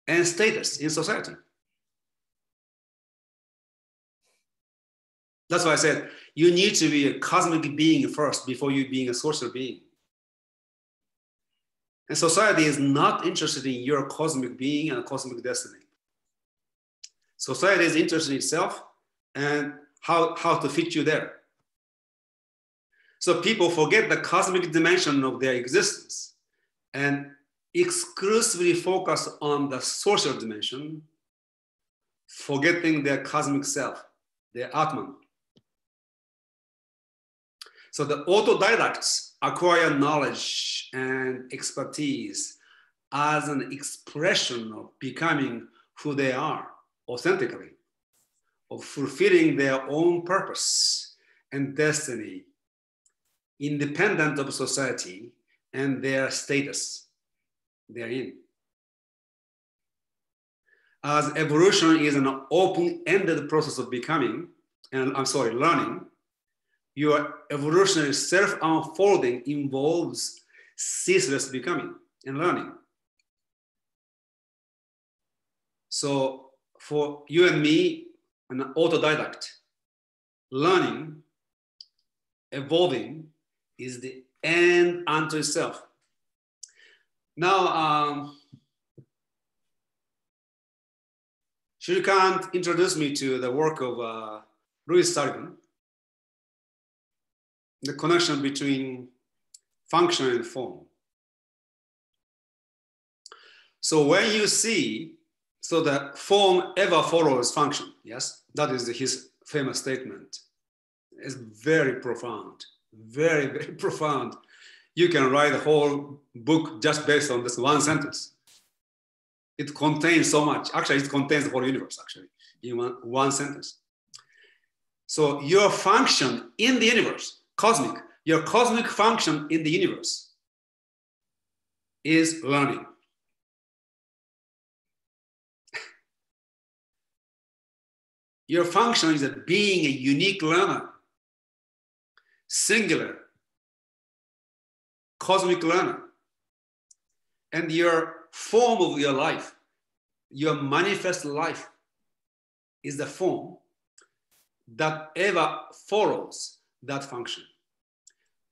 and status in society. That's why I said, you need to be a cosmic being first before you being a social being. And society is not interested in your cosmic being and cosmic destiny. Society is interested in itself and how to fit you there. So people forget the cosmic dimension of their existence and exclusively focus on the social dimension, forgetting their cosmic self, their Atman. So the autodidacts acquire knowledge and expertise as an expression of becoming who they are authentically, of fulfilling their own purpose and destiny, independent of society and their status therein. As evolution is an open-ended process of becoming, and I'm sorry, learning, your evolutionary self-unfolding involves ceaseless becoming and learning. So for you and me, an autodidact, learning, evolving is the end unto itself. Now, Shirikant introduced me to the work of Louis Sargon, the connection between function and form. So when you see, so that form ever follows function, yes? That is his famous statement. It's very profound, very, very profound. You can write a whole book just based on this one sentence. It contains so much. Actually, it contains the whole universe, actually, in one sentence. So your function in the universe, cosmic, your cosmic function in the universe is learning. Your function is that being a unique learner, singular, cosmic learner, and your form of your life, your manifest life is the form that ever follows that function.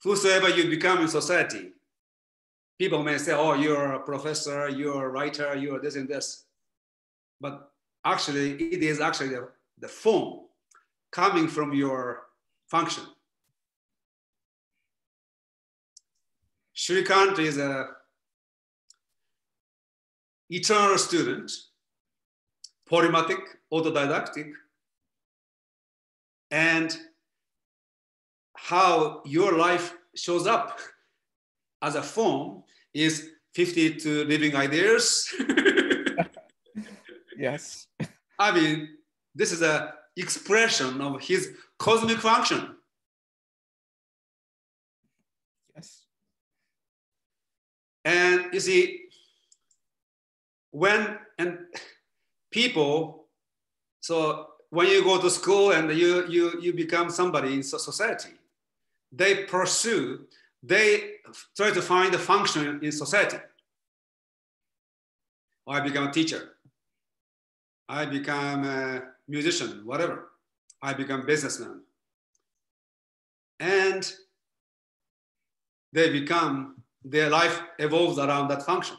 Whosoever you become in society, people may say, oh, you're a professor, you're a writer, you're this and this. But actually, it is actually the form coming from your function. Shrikant is a eternal student, polymathic, autodidactic, and how your life shows up as a form is 52 Living Ideas. Yes. I mean, this is an expression of his cosmic function. Yes. And you see, when you go to school and you become somebody in society, they try to find a function in society. I become a teacher. I become a musician, whatever. I become a businessman. And their life evolves around that function.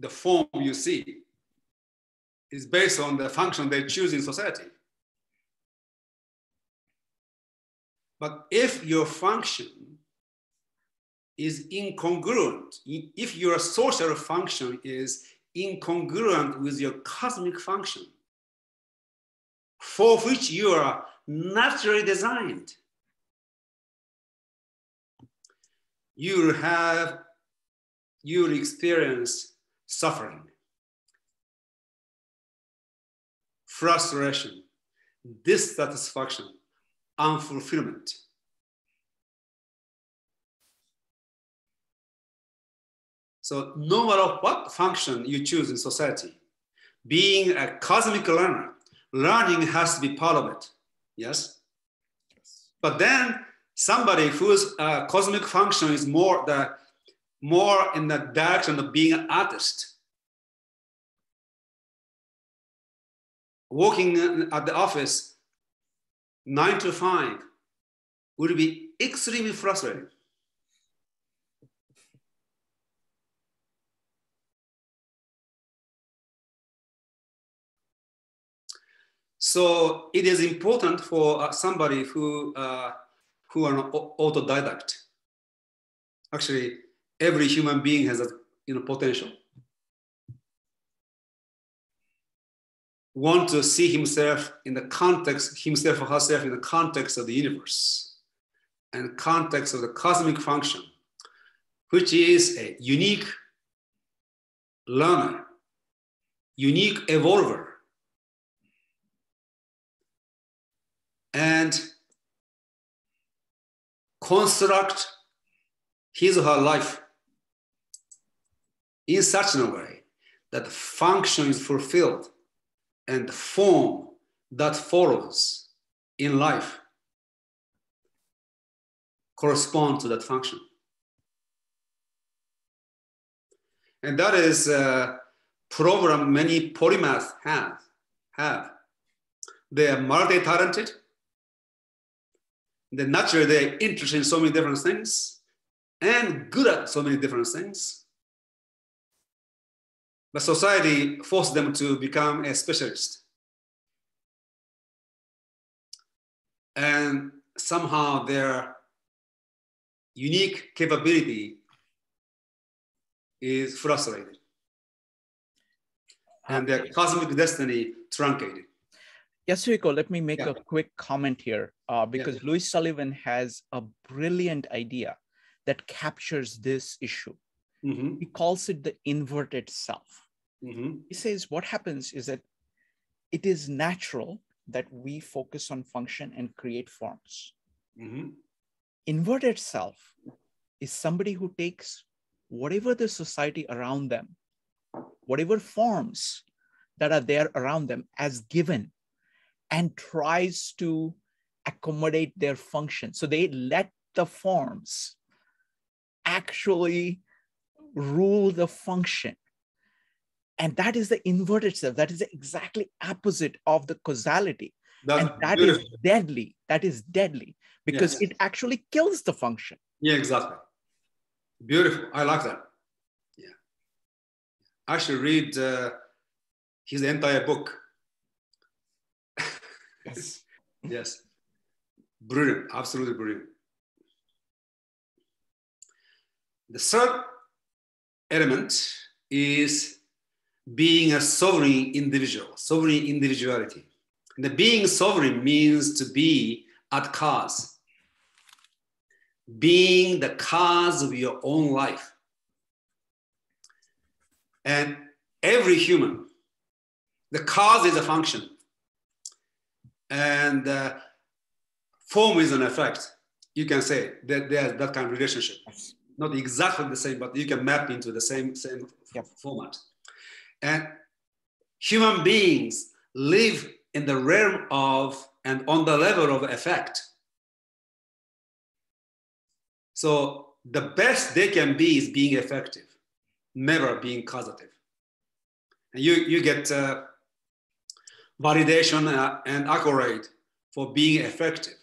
The form you see is based on the function they choose in society. But if your function is incongruent, if your social function is incongruent with your cosmic function, for which you are naturally designed, you'll experience suffering, frustration, dissatisfaction, unfulfillment. So no matter what function you choose in society, being a cosmic learner, learning has to be part of it, yes? Yes. But then somebody whose cosmic function is more in the direction of being an artist, working at the office 9 to 5 would be extremely frustrating. So it is important for somebody who are an autodidact. Actually, every human being has a potential. Want to see himself or herself in the context of the universe and context of the cosmic function, which is a unique learner, unique evolver. And construct his or her life in such a way that the function is fulfilled and the form that follows in life corresponds to that function. And that is a problem many polymaths have. They are multi-talented. Naturally, they're interested in so many different things and good at so many different things. But society forced them to become a specialist. And somehow their unique capability is frustrated. And their cosmic destiny truncated. Yasuhiko, let me make a quick comment here because Louis Sullivan has a brilliant idea that captures this issue. Mm-hmm. He calls it the inverted self. Mm-hmm. He says what happens is that it is natural that we focus on function and create forms. Mm-hmm. Inverted self is somebody who takes whatever the society around them, whatever forms that are there around them as given, and tries to accommodate their function. So they let the forms actually rule the function. And that is the inverted self. That is exactly opposite of the causality. And that is deadly. That is deadly because it actually kills the function. Yeah, exactly. Beautiful. I like that. Yeah. I should read his entire book. Yes. Yes. Brilliant. Absolutely brilliant. The third element is being a sovereign individual, sovereign individuality. The being sovereign means to be at cause, being the cause of your own life. And every human, the cause is a function, and form is an effect. You can say that there's that kind of relationship. Not exactly the same, but you can map into the same format. And human beings live in the realm of and on the level of effect. So the best they can be is being effective, never being causative. And you get validation and accolade for being effective.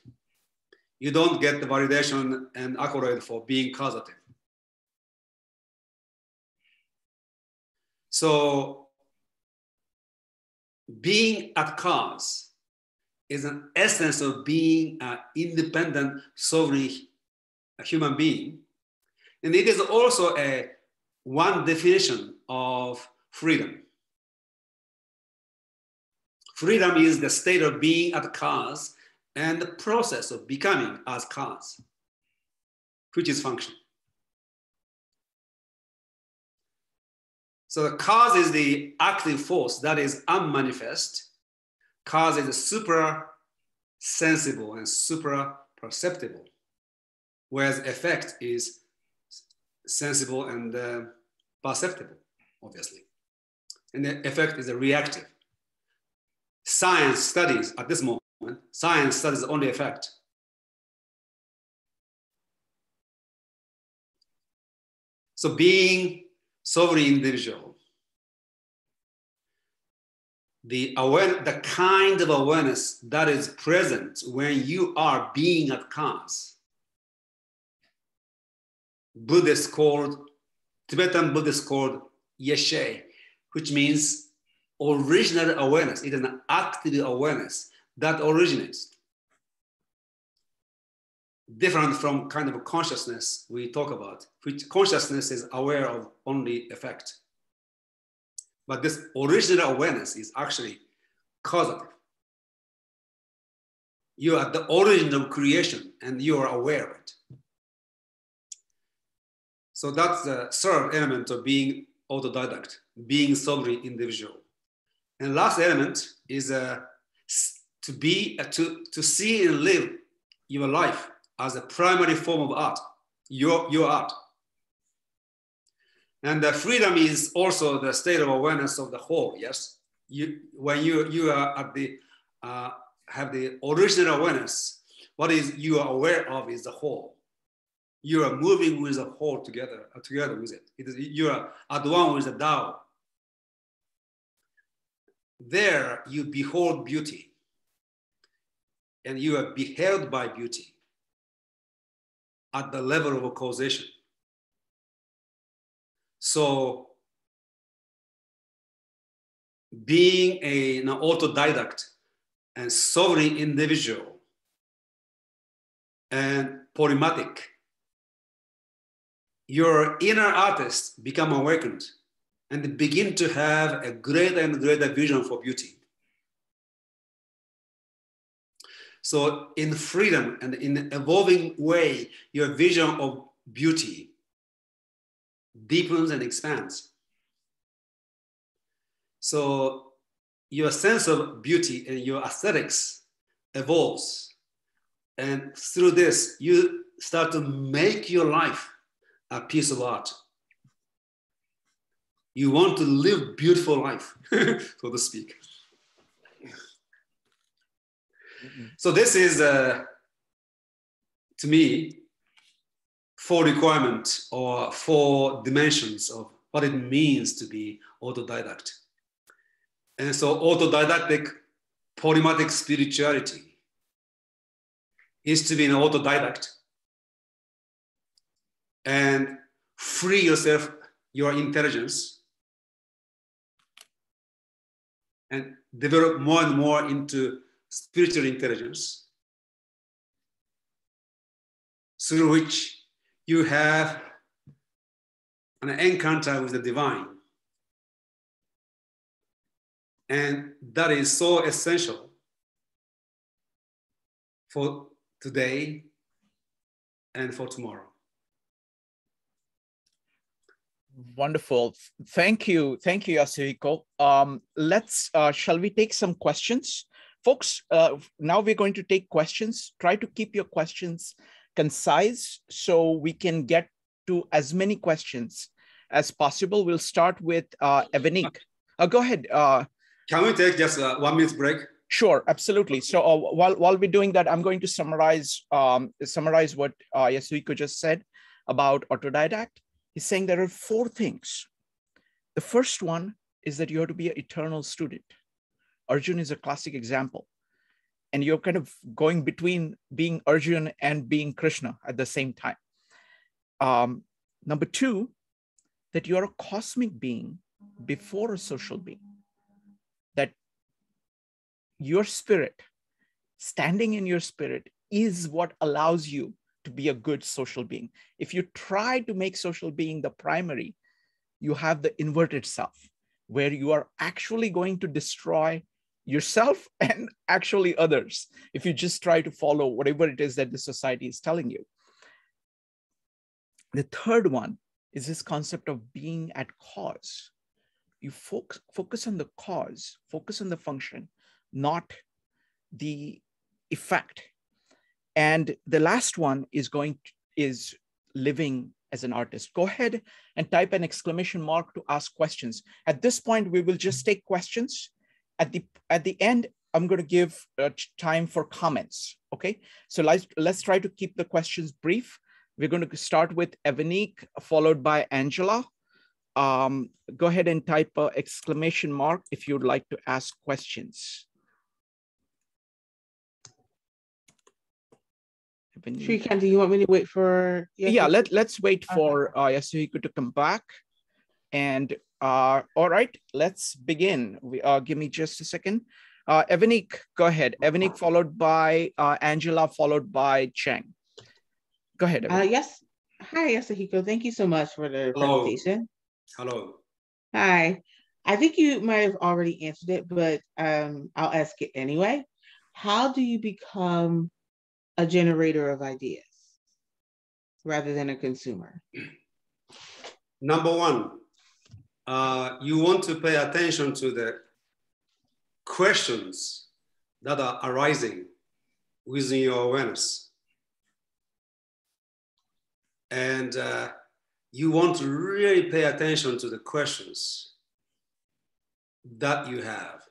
You don't get the validation and accolade for being causative. So being at cause is an essence of being an independent, sovereign human being. And it is also one definition of freedom. Freedom is the state of being at cause and the process of becoming as cause, which is function. So the cause is the active force that is unmanifest. Cause is super sensible and super perceptible, whereas effect is sensible and perceptible, obviously. And the effect is a reactive. Science studies at this moment, science studies only effect. So being sovereign individual, the kind of awareness that is present when you are being at cause. Tibetan Buddhists called yeshe, which means original awareness. It is an active awareness that originates, different from kind of consciousness we talk about, which consciousness is aware of only effect. But this original awareness is actually causative. You are at the origin of creation and you are aware of it. So that's the third element of being autodidact, being sovereign individual. And last element is to see and live your life as a primary form of art, your art. And the freedom is also the state of awareness of the whole. Yes, when you are at the have the original awareness, what is you are aware of is the whole. You are moving with the whole together with it. You are at one with the Tao. There you behold beauty, and you are beheld by beauty at the level of causation. So being an autodidact and sovereign individual and polymatic, your inner artist become awakened and begin to have a greater and greater vision for beauty. So in freedom and in evolving way, your vision of beauty deepens and expands. So your sense of beauty and your aesthetics evolves. And through this, you start to make your life a piece of art. You want to live beautiful life, so to speak. So this is, to me, four requirements or four dimensions of what it means to be autodidact. And so autodidactic polymatic spirituality is to be an autodidact and free yourself, your intelligence, and develop more and more into spiritual intelligence, through which you have an encounter with the divine. And that is so essential for today and for tomorrow. Wonderful. Thank you. Thank you, Yasuhiko. Shall we take some questions? Folks, now we're going to take questions. Try to keep your questions concise so we can get to as many questions as possible. We'll start with Evanik. Go ahead. Can we take just a 1 minute break? Sure, absolutely. So while we're doing that, I'm going to summarize what Yasuhiko just said about autodidact. He's saying there are four things. The first one is that you have to be an eternal student. Arjuna is a classic example. And you're kind of going between being Arjuna and being Krishna at the same time. Number two, that you're a cosmic being before a social being. That your spirit, standing in your spirit, is what allows you to be a good social being. If you try to make social being the primary, you have the inverted self, where you are actually going to destroy yourself and actually others, if you just try to follow whatever it is that the society is telling you. The third one is this concept of being at cause. You focus on the cause, focus on the function, not the effect. And the last one is living as an artist. Go ahead and type an exclamation mark to ask questions. At this point, we will just take questions. At the end, I'm going to give time for comments. Okay, so let's try to keep the questions brief. We're going to start with Evanik, followed by Angela. Go ahead and type an exclamation mark if you'd like to ask questions. Shrikant, do you want me to wait for? Yeah, let's wait for Yasuhiko to come back. And all right, let's begin. Give me just a second. Evanik, go ahead. Evanik followed by Angela, followed by Cheng. Go ahead. Yes. Hi, Yasuhiko. Thank you so much for the presentation. Hello. Hi. I think you might have already answered it, but I'll ask it anyway. How do you become a generator of ideas rather than a consumer? Number one, you want to pay attention to the questions that are arising within your awareness. And you want to really pay attention to the questions that you have,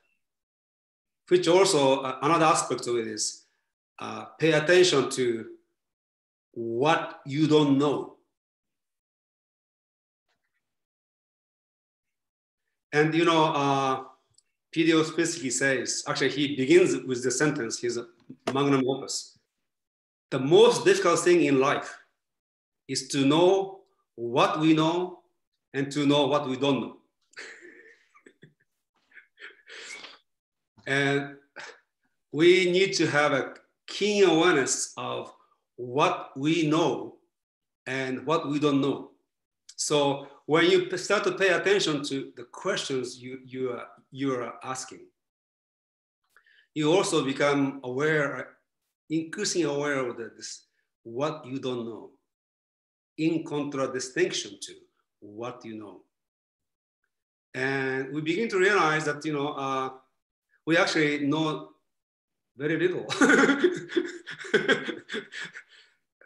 which also another aspect of it is pay attention to what you don't know. And you know, P.D. Ouspensky says, actually he begins with the sentence, his magnum opus. The most difficult thing in life is to know what we know and to know what we don't know. And we need to have a keen awareness of what we know and what we don't know. So when you start to pay attention to the questions you are asking, you also become aware, increasingly aware of this, what you don't know, in contradistinction to what you know. And we begin to realize that, you know, we actually know very little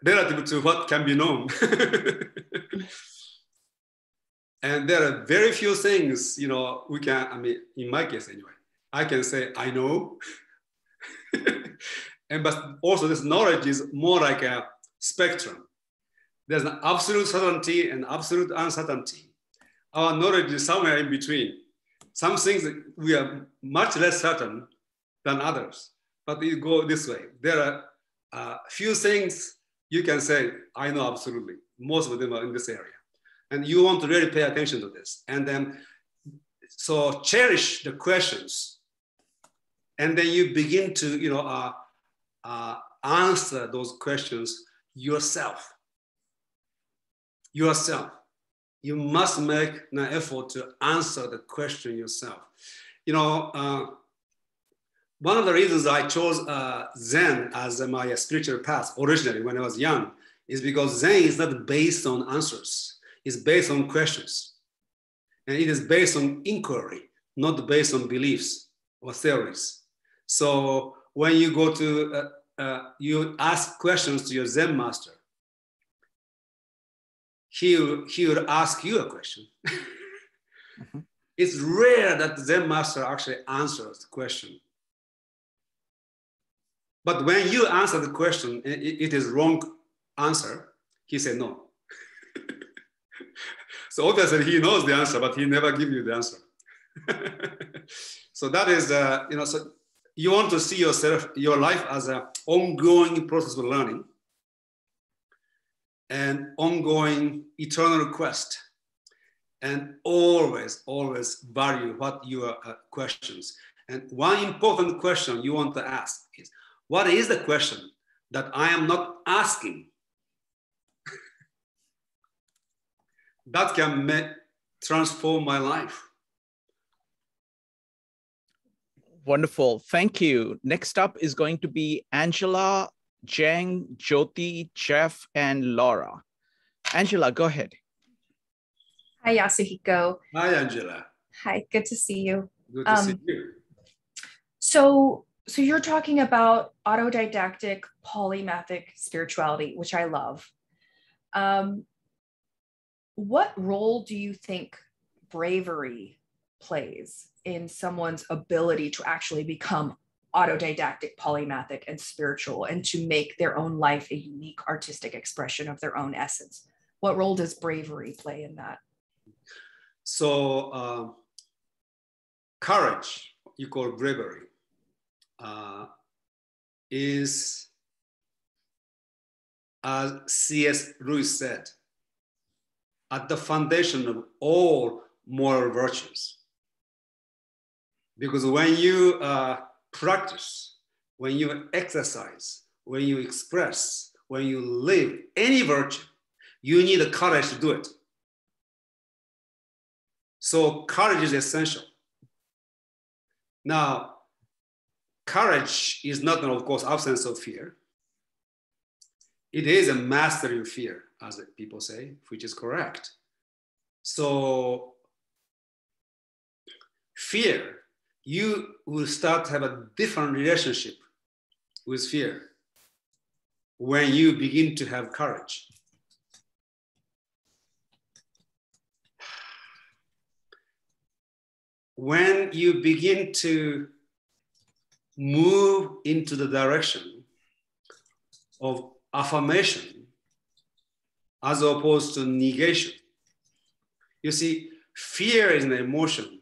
relative to what can be known. And there are very few things, you know, we can, I mean, in my case anyway, I can say, I know. And but also this knowledge is more like a spectrum. There's an absolute certainty and absolute uncertainty. Our knowledge is somewhere in between. Some things we are much less certain than others, but it goes this way. There are a few things you can say, I know absolutely. Most of them are in this area. And you want to really pay attention to this. And then, so cherish the questions. And then you begin to, you know, answer those questions yourself. Yourself. You must make an effort to answer the question yourself. You know, one of the reasons I chose Zen as my spiritual path originally when I was young is because Zen is not based on answers. It's based on questions. And it is based on inquiry, not based on beliefs or theories. So when you go to, you ask questions to your Zen master, he would ask you a question. Mm-hmm. It's rare that the Zen master actually answers the question. But when you answer the question, it is wrong answer, he said no. So obviously he knows the answer, but he never gives you the answer. So that is, you know, so you want to see yourself, your life as an ongoing process of learning. An ongoing eternal quest, and always value what your questions. And one important question you want to ask is, what is the question that I am not asking? That can transform my life. Wonderful, thank you. Next up is going to be Angela, Jang, Jyoti, Jeff, and Laura. Angela, go ahead. Hi, Yasuhiko. Hi, Angela. Hi, good to see you. Good to see you. So you're talking about autodidactic, polymathic spirituality, which I love. What role do you think bravery plays in someone's ability to actually become autodidactic, polymathic, and spiritual, and to make their own life a unique artistic expression of their own essence? What role does bravery play in that? So courage, you call bravery, is, as C.S. Lewis said, at the foundation of all moral virtues. Because when you practice, when you exercise, when you express, when you live any virtue, you need the courage to do it. So courage is essential. Now, courage is not, of course, absence of fear. It is a mastery of fear, as people say, which is correct. So fear, you will start to have a different relationship with fear when you begin to have courage. When you begin to move into the direction of affirmation as opposed to negation. You see, fear is an emotion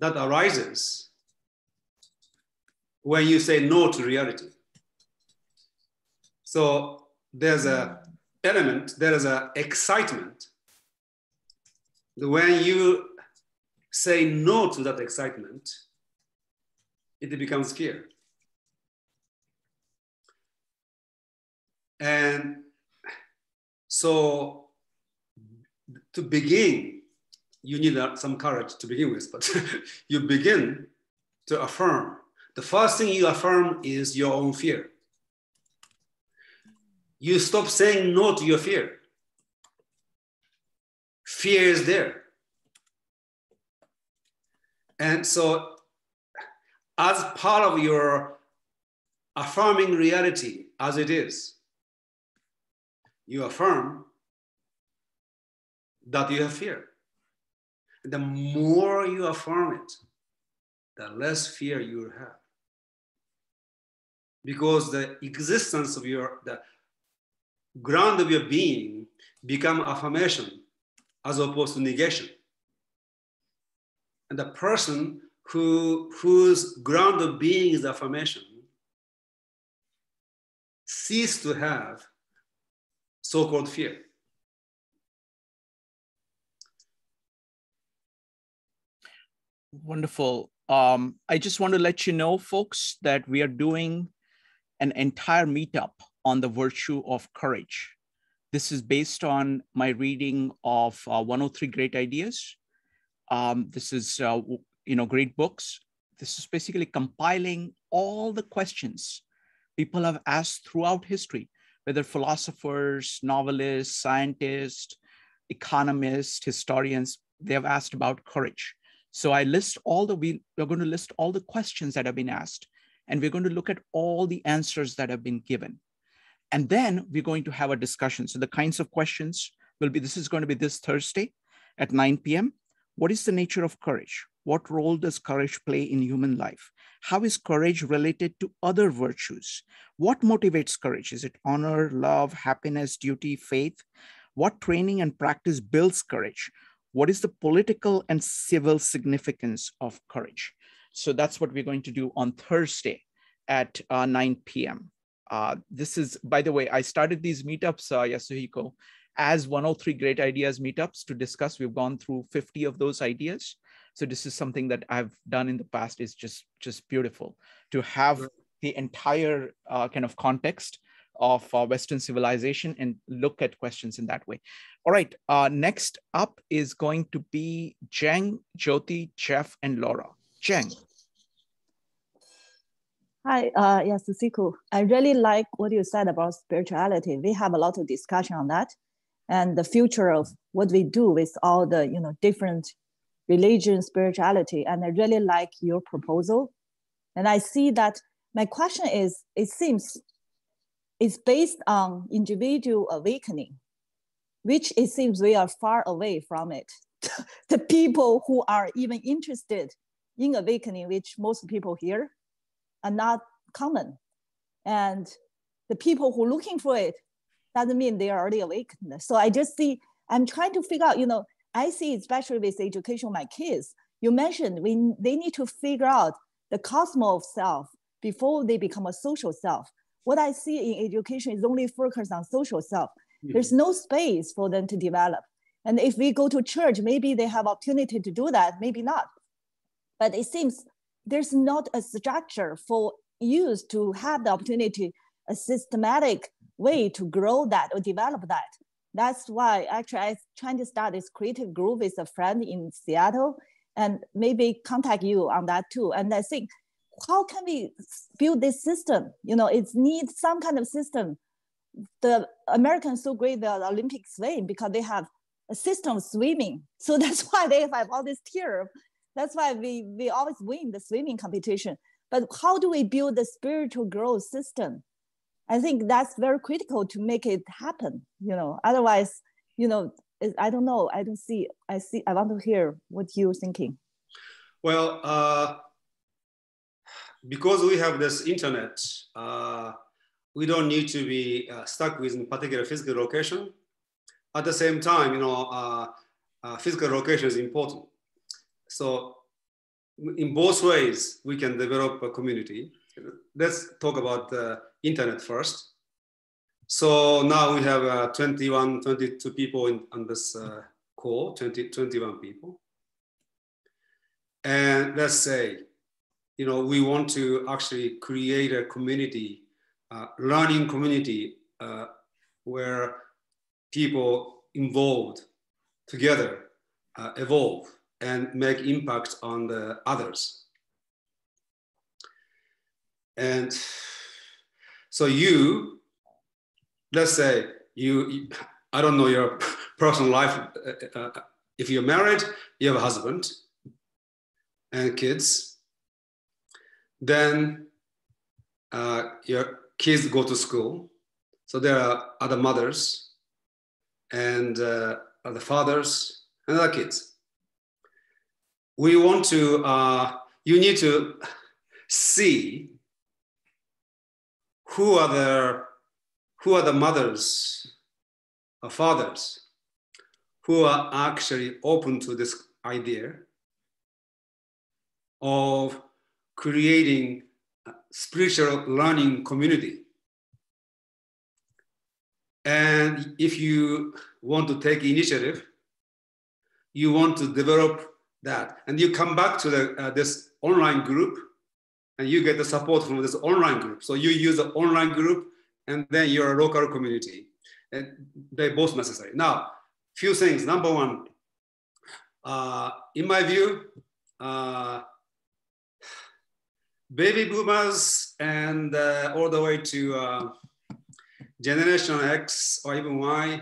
that arises when you say no to reality. So there's an element, there is an excitement. When you say no to that excitement, it becomes fear. And so to begin, you need some courage to begin with, but you begin to affirm. The first thing you affirm is your own fear. You stop saying no to your fear. Fear is there. And so as part of your affirming reality as it is, you affirm that you have fear. The more you affirm it, the less fear you will have. because the existence of the ground of your being become affirmation as opposed to negation. And the person whose ground of being is affirmation cease to have so-called fear. Wonderful. I just want to let you know, folks, that we are doing an entire meetup on the virtue of courage. This is based on my reading of 103 Great Ideas. This is, great books. This is basically compiling all the questions people have asked throughout history, whether philosophers, novelists, scientists, economists, historians, they have asked about courage. So I list all the, we're going to list all the questions that have been asked, and we're going to look at all the answers that have been given. And then we're going to have a discussion. So the kinds of questions will be, this is going to be this Thursday at 9 p.m. What is the nature of courage? What role does courage play in human life? How is courage related to other virtues? What motivates courage? Is it honor, love, happiness, duty, faith? What training and practice builds courage? What is the political and civil significance of courage? So that's what we're going to do on Thursday at 9 p.m. This is, by the way, I started these meetups, Yasuhiko, as 103 Great Ideas meetups to discuss. We've gone through 50 of those ideas. So this is something that I've done in the past. It's just beautiful to have the entire kind of context of Western civilization and look at questions in that way. All right, next up is going to be Jeng, Jyoti, Jeff, and Laura. Jeng. Hi, Yasuhiko. I really like what you said about spirituality. We have a lot of discussion on that and the future of what we do with all the different religion, spirituality. And I really like your proposal. And I see that my question is, it seems it's based on individual awakening, which it seems we are far away from it. The people who are even interested in awakening, which most people here are not common. And the people who are looking for it doesn't mean they are already awakened. So I just see, I'm trying to figure out, I see, especially with education of my kids, you mentioned they need to figure out the cosmos of self before they become a social self. What I see in education is only focused on social self. There's no space for them to develop. And if we go to church, maybe they have opportunity to do that, maybe not. But it seems there's not a structure for youth to have the opportunity, a systematic way to grow that or develop that. That's why actually I'm trying to start this creative group with a friend in Seattle and maybe contact you on that too. And I think, how can we build this system? It needs some kind of system. The Americans so great the Olympics swim because they have a system of swimming. So that's why they have all this tier. That's why we always win the swimming competition. But how do we build the spiritual growth system? I think that's very critical to make it happen, Otherwise, I don't know. I don't see. I want to hear what you're thinking. Well, because we have this internet, we don't need to be stuck with a particular physical location. At the same time, physical location is important. So, in both ways, we can develop a community. Let's talk about the internet first. So now we have 22 people on this call, 21 people. And let's say, we want to actually create a community, learning community where people involved together evolve and make impact on the others. And so you, let's say you, I don't know your personal life. If you're married, you have a husband and kids. Then your kids go to school. So there are other mothers and other fathers and other kids. We want to, you need to see who are the mothers or fathers who are actually open to this idea of creating a spiritual learning community. And if you want to take initiative, you want to develop that. And you come back to this online group and you get the support from this online group. So you use the online group and then your local community. And they're both necessary. Now, few things. Number one, in my view, baby boomers and all the way to Generation X or even Y,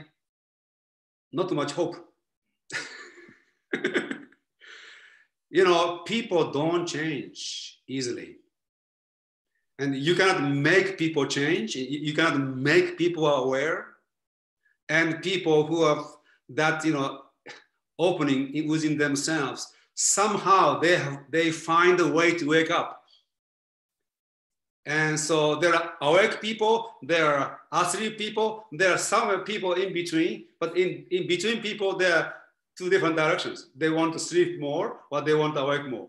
not too much hope. You know, people don't change easily. And you cannot make people change. You cannot make people aware. And people who have that, you know, opening within themselves, somehow they find a way to wake up. And so there are awake people, there are asleep people, there are some people in between, but in between people, there are two different directions. They want to sleep more, or they want to awake more,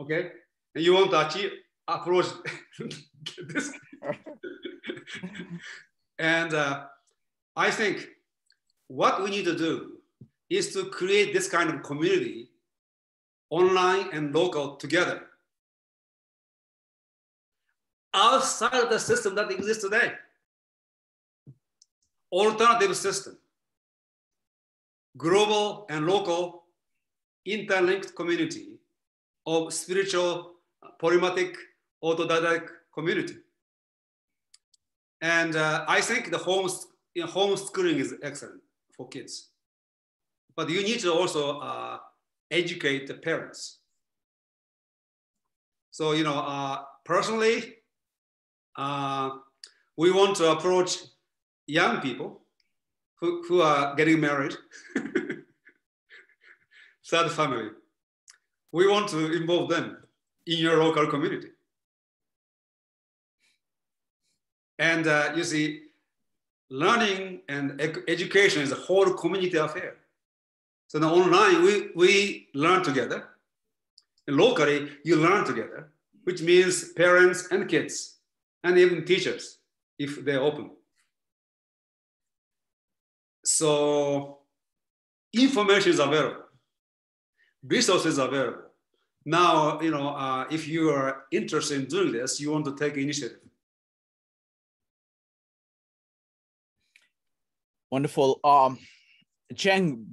okay? And you want to approach this. And I think what we need to do is to create this kind of community, online and local together, outside of the system that exists today. Alternative system, global and local interlinked community of spiritual, polymatic, autodidactic community. And I think the homeschooling is excellent for kids. But you need to also educate the parents. So, you know, personally, we want to approach young people who are getting married, third family. We want to involve them in your local community. And you see, learning and education is a whole community affair. So now online, we learn together. And locally, you learn together, which means parents and kids, and even teachers, if they're open. So information is available, resources are available. Now, you know, if you are interested in doing this, you want to take initiative. Wonderful. Cheng,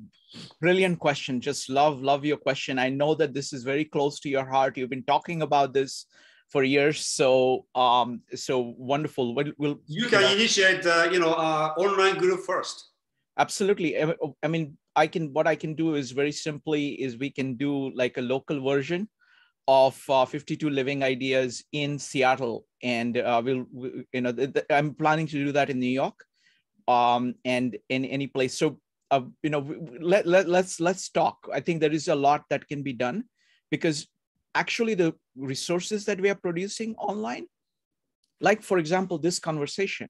brilliant question. Just love your question. I know that this is very close to your heart. You've been talking about this for years, so so wonderful. You can initiate, online group first. Absolutely. I mean, what I can do is very simply is we can do like a local version of 52 Living Ideas in Seattle, and I'm planning to do that in New York, and in any place. So let's talk. I think there is a lot that can be done, because actually the resources that we are producing online, like for example, this conversation,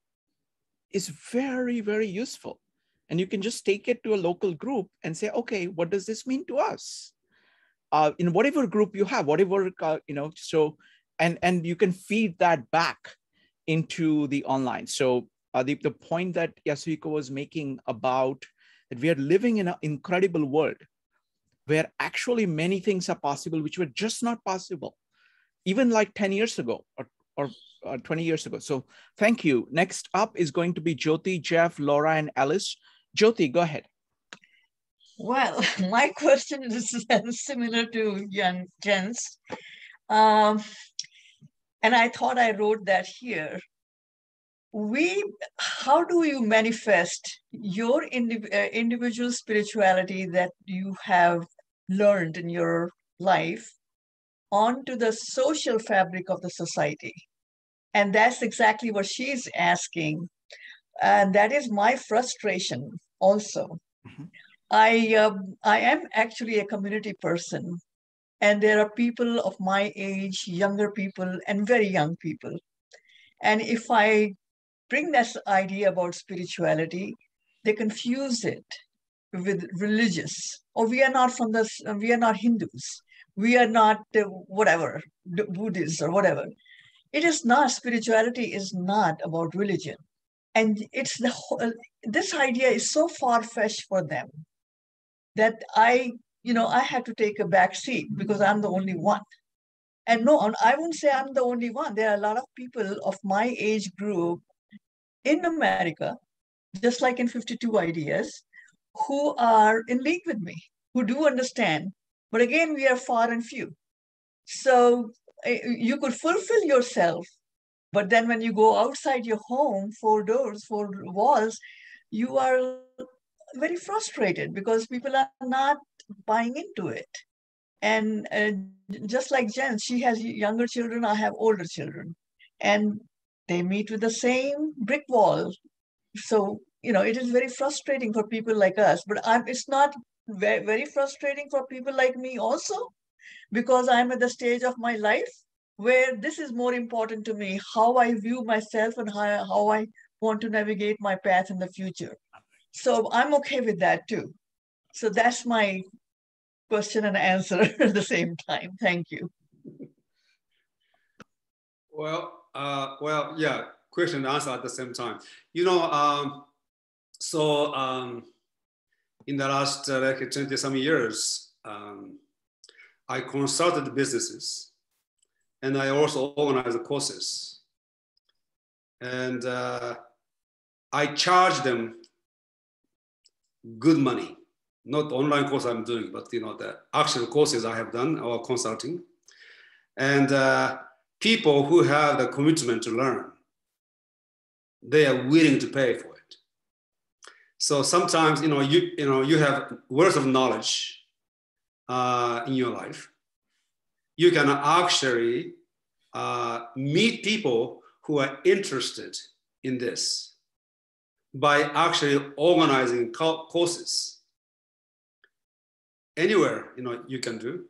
is very, very useful. And you can just take it to a local group and say, okay, what does this mean to us? In whatever group you have, whatever, so, and you can feed that back into the online. So the point that Yasuhiko was making about that we are living in an incredible world where actually many things are possible, which were just not possible, even like 10 years ago or 20 years ago. So thank you. Next up is going to be Jyoti, Jeff, Laura, and Alice. Jyoti, go ahead. Well, my question is similar to Jen's. And I thought I wrote that here. How do you manifest your individual spirituality that you have learned in your life onto the social fabric of the society? And that's exactly what she's asking. And that is my frustration also. Mm-hmm. I am actually a community person. And there are people of my age, younger people, and very young people. And if I bring that idea about spirituality, they confuse it with religious. Or we are not from this, we are not Hindus. We are not whatever, Buddhists or whatever. It is not, spirituality is not about religion. And it's the whole, this idea is so far-fetched for them that I had to take a back seat because I'm the only one. And no, I wouldn't say I'm the only one. There are a lot of people of my age group in America, just like in 52 Ideas, who are in league with me, who do understand. But again, we are far and few. So you could fulfill yourself, but then when you go outside your home, four doors, four walls, you are very frustrated because people are not buying into it. And just like Jen, she has younger children, I have older children. And they meet with the same brick wall. So, it is very frustrating for people like us, but it's not very, very frustrating for people like me also, because I'm at the stage of my life where this is more important to me, how I view myself and how I want to navigate my path in the future. So I'm okay with that too. So that's my question and answer at the same time. Thank you. Well, yeah, question and answer at the same time. In the last 20 some years, I consulted businesses and I also organized courses. And I charge them good money, not online course I'm doing, but the actual courses I have done or consulting. And people who have the commitment to learn, they are willing to pay for it. So sometimes, you have worth of knowledge in your life. You can actually meet people who are interested in this by actually organizing courses. Anywhere, you can do.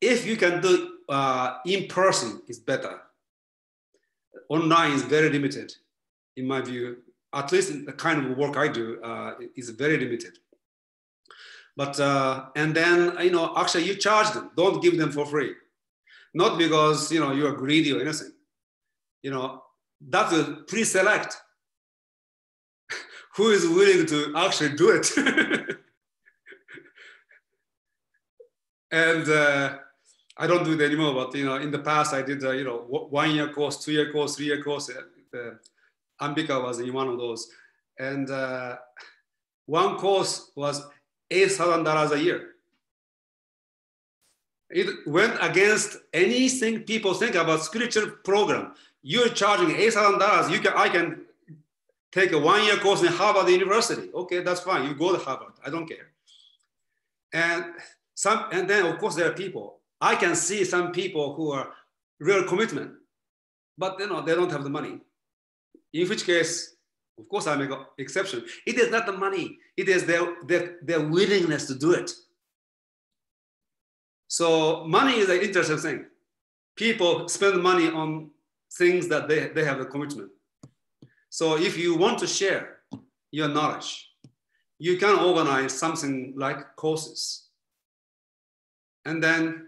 If you can do in person, it's better. Online is very limited, in my view. At least in the kind of work I do is very limited. But, and then, actually you charge them, don't give them for free. Not because, you are greedy or anything. That will pre-select who is willing to actually do it. And I don't do it anymore, but, in the past I did, 1 year course, 2 year course, 3 year course. Ambika was in one of those. And one course was $8,000 a year. It went against anything people think about spiritual program. You're charging $8,000. I can take a 1 year course in Harvard University. Okay, that's fine. You go to Harvard. I don't care. And then, of course, there are people. I can see some people who are real commitment, but they don't have the money. In which case, of course, I make an exception. It is not the money. It is their willingness to do it. So money is an interesting thing. People spend money on things that they have a commitment. So if you want to share your knowledge, you can organize something like courses. And then,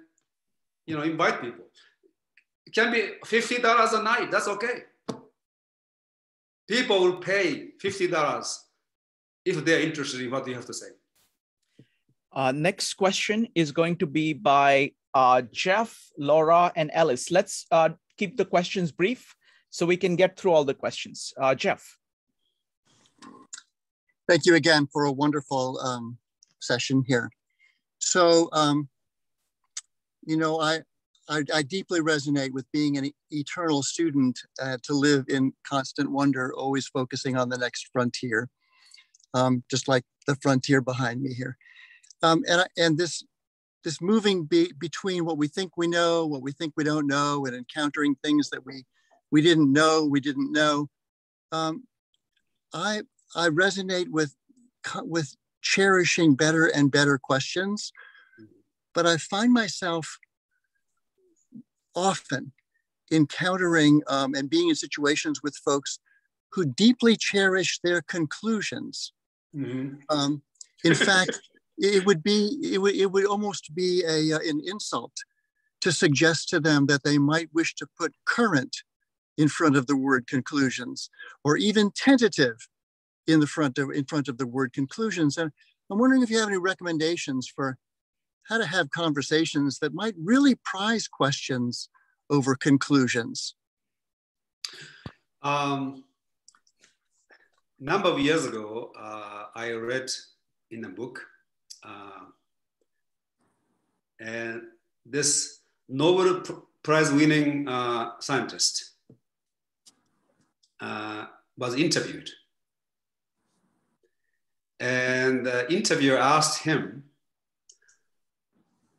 invite people. It can be $50 a night, that's okay. People will pay $50 if they're interested in what you have to say. Next question is going to be by Jeff, Laura, and Alice. Let's keep the questions brief so we can get through all the questions. Jeff. Thank you again for a wonderful session here. So, I deeply resonate with being an eternal student to live in constant wonder, always focusing on the next frontier, just like the frontier behind me here. And this moving between what we think we know, what we think we don't know, and encountering things that we didn't know, I resonate with cherishing better and better questions, but I find myself often encountering and being in situations with folks who deeply cherish their conclusions. Mm-hmm. In fact, it would almost be an insult to suggest to them that they might wish to put current in front of the word conclusions, or even tentative in the front of the word conclusions. And I'm wondering if you have any recommendations for how to have conversations that might really prize questions over conclusions. A number of years ago, I read in a book, and this Nobel Prize winning scientist was interviewed. And the interviewer asked him,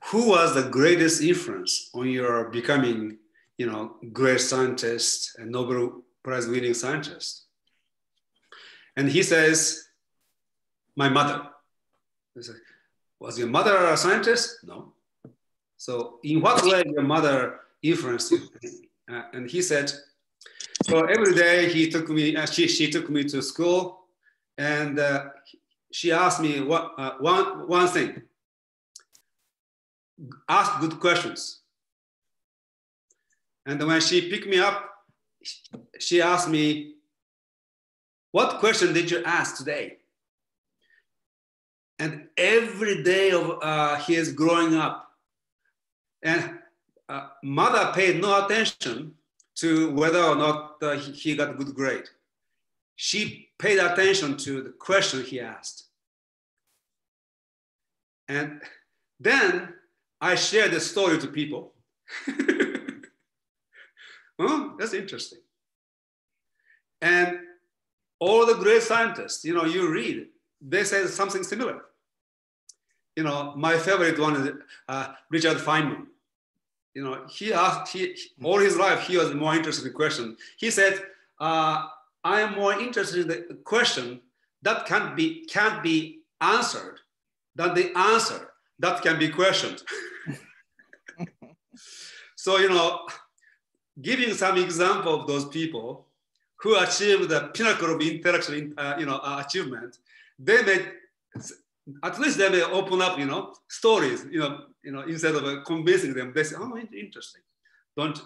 who was the greatest influence on your becoming, you know, great scientist and Nobel Prize winning scientist? And he says, my mother. I said, was your mother a scientist? No. So in what way your mother influenced you? And he said, so every day he took me, she took me to school, and she asked me one thing. Ask good questions. And when she picked me up, she asked me, what question did you ask today? And every day of his growing up, and mother paid no attention to whether or not he got a good grade. She paid attention to the question he asked. And then I share the story to people. Well, that's interesting. And all the great scientists, you know, you read, they say something similar. You know, my favorite one is Richard Feynman. You know, he asked, all his life, he was more interested in question. He said, I am more interested in the question that can't be answered than the answer that can be questioned. So, you know, giving some example of those people who achieved the pinnacle of intellectual, you know, achievement, they may, at least they may open up, you know, stories, you know, instead of convincing them, they say, oh, interesting. Don't.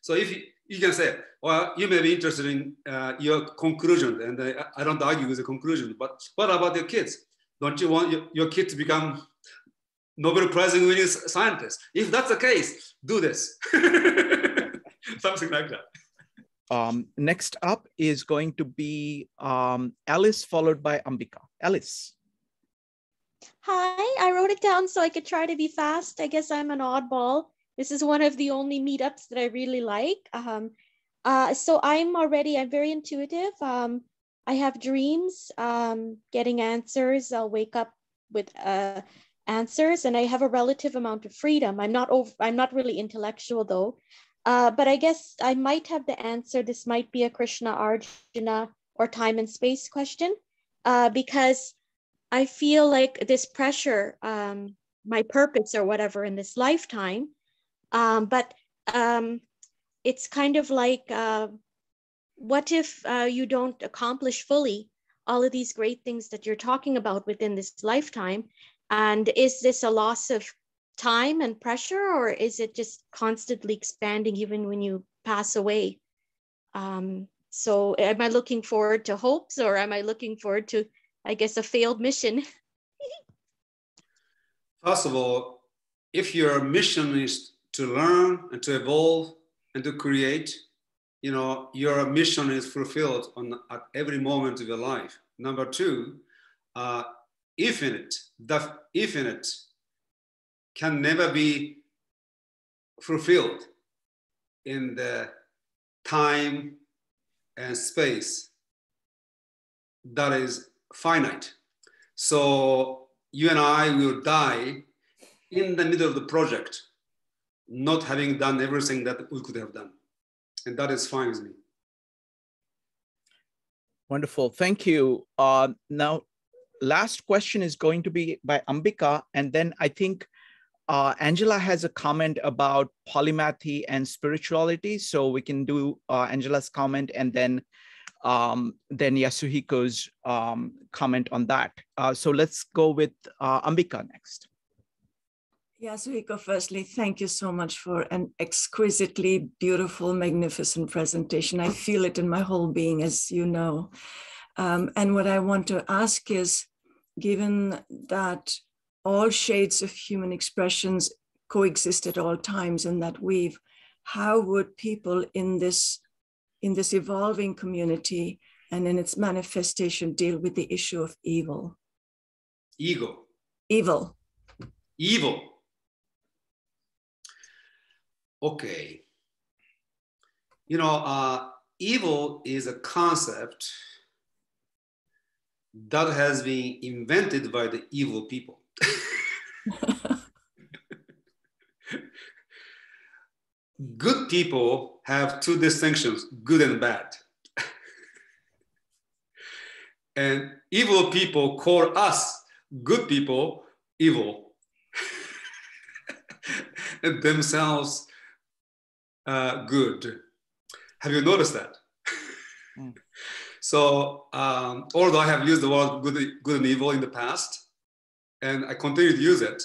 So if you can say, well, you may be interested in your conclusion, and I don't argue with the conclusion, but what about your kids? Don't you want your kids to become Nobel Prize winning scientists? If that's the case, do this. Something like that. Next up is going to be Alice, followed by Ambika. Alice. Hi, I wrote it down so I could try to be fast. I guess I'm an oddball. This is one of the only meetups that I really like. So I'm very intuitive. I have dreams, getting answers. I'll wake up with answers, and I have a relative amount of freedom. I'm not really intellectual though, but I guess I might have the answer. This might be a Krishna Arjuna or time and space question, because I feel like this pressure, my purpose or whatever in this lifetime, but it's kind of like, what if you don't accomplish fully all of these great things that you're talking about within this lifetime? And is this a loss of time and pressure, or is it just constantly expanding even when you pass away? So am I looking forward to hopes, or am I looking forward to, I guess, a failed mission? First of all, if your mission is to learn and to evolve and to create, you know, your mission is fulfilled at every moment of your life. Number two, the infinite can never be fulfilled in the time and space that is finite. So you and I will die in the middle of the project, not having done everything that we could have done. And that is fine with me. Wonderful, thank you. Now, last question is going to be by Ambika, and then I think Angela has a comment about polymathy and spirituality. So we can do Angela's comment and then Yasuhiko's comment on that. So let's go with Ambika next. Yasuhiko, firstly, thank you so much for an exquisitely beautiful, magnificent presentation. I feel it in my whole being, as you know. And what I want to ask is, given that all shades of human expressions coexist at all times in that weave, how would people in this evolving community and in its manifestation deal with the issue of evil? Ego. Evil. Evil. Okay. You know, evil is a concept that has been invented by the evil people. Good people have two distinctions, good and bad. And evil people call us good people evil. Themselves good. Have you noticed that? Mm. So, although I have used the word good and evil in the past, and I continue to use it,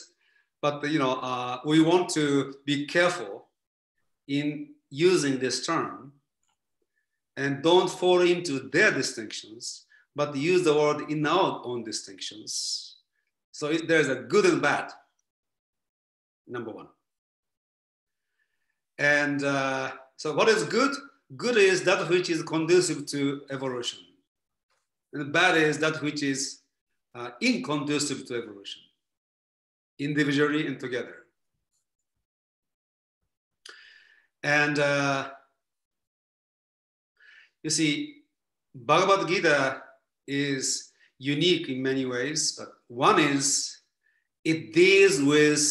but you know, we want to be careful in using this term and don't fall into their distinctions, but use the word in our own distinctions. So there's a good and bad, number one. And so what is good? Good is that which is conducive to evolution. And bad is that which is inconducive to evolution, individually and together. And you see, Bhagavad Gita is unique in many ways, but one is it deals with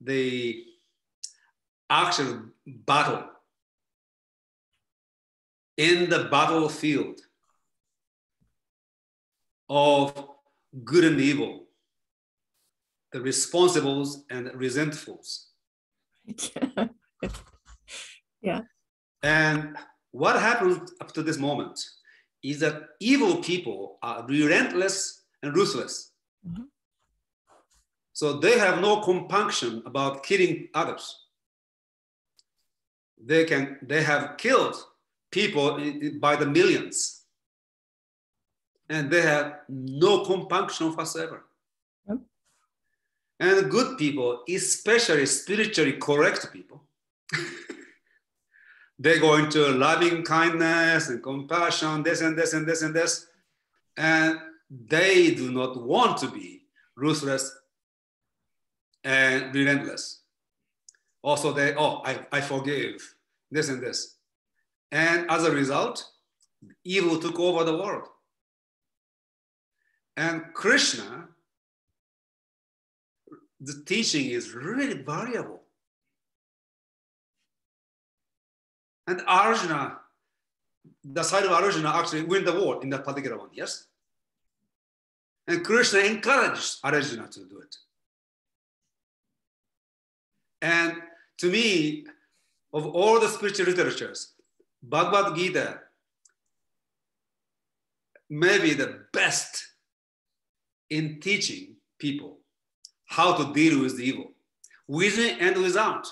the actual battle in the battlefield of good and evil, the responsibles and resentfuls. Yeah. And what happened up to this moment is that evil people are relentless and ruthless. Mm-hmm. So they have no compunction about killing others. They have killed people by the millions, and they have no compunction whatsoever. Yep. And good people, especially spiritually correct people, they go into loving kindness and compassion, this and this and this and this, and they do not want to be ruthless and relentless. Also, they, oh, I forgive this and this. And as a result, evil took over the world. And Krishna, the teaching is really valuable. And Arjuna, the side of Arjuna actually win the war in that particular one, yes? And Krishna encouraged Arjuna to do it. And to me, of all the spiritual literatures, Bhagavad Gita may be the best in teaching people how to deal with the evil, within and without.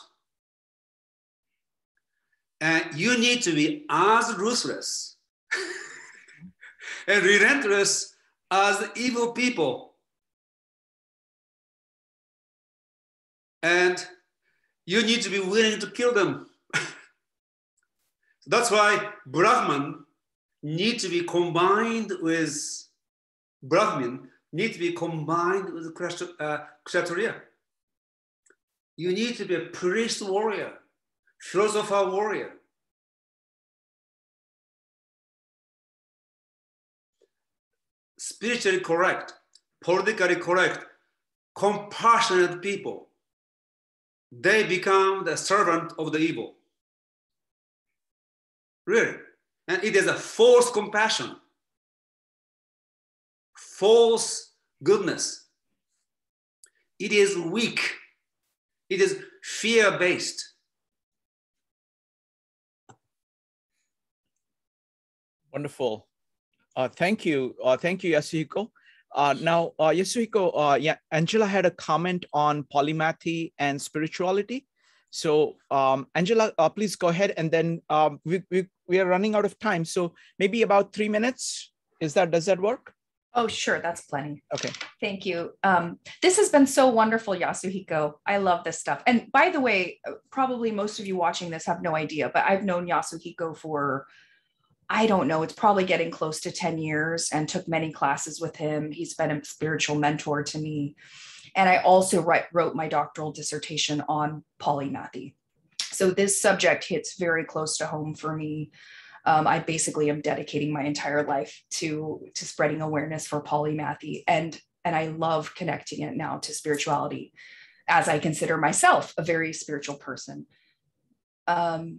And you need to be as ruthless and relentless as the evil people. And you need to be willing to kill them. That's why Brahmin need to be combined with Kshatriya. You need to be a priest warrior, philosopher warrior. Spiritually correct, politically correct, compassionate people. They become the servant of the evil. Really. And it is a false compassion, false goodness. It is weak It is fear-based. Wonderful. Thank you. Thank you, Yasuhiko. Now, Yasuhiko, yeah, Angela had a comment on polymathy and spirituality. So Angela, please go ahead, and then we are running out of time. So maybe about 3 minutes. Does that work? Oh, sure. That's plenty. Okay. Thank you. This has been so wonderful, Yasuhiko. I love this stuff. And by the way, probably most of you watching this have no idea, but I've known Yasuhiko for, I don't know, it's probably getting close to 10 years and took many classes with him. He's been a spiritual mentor to me. And I also wrote my doctoral dissertation on polymathy. So this subject hits very close to home for me. I basically am dedicating my entire life to spreading awareness for polymathy. And I love connecting it now to spirituality, as I consider myself a very spiritual person. And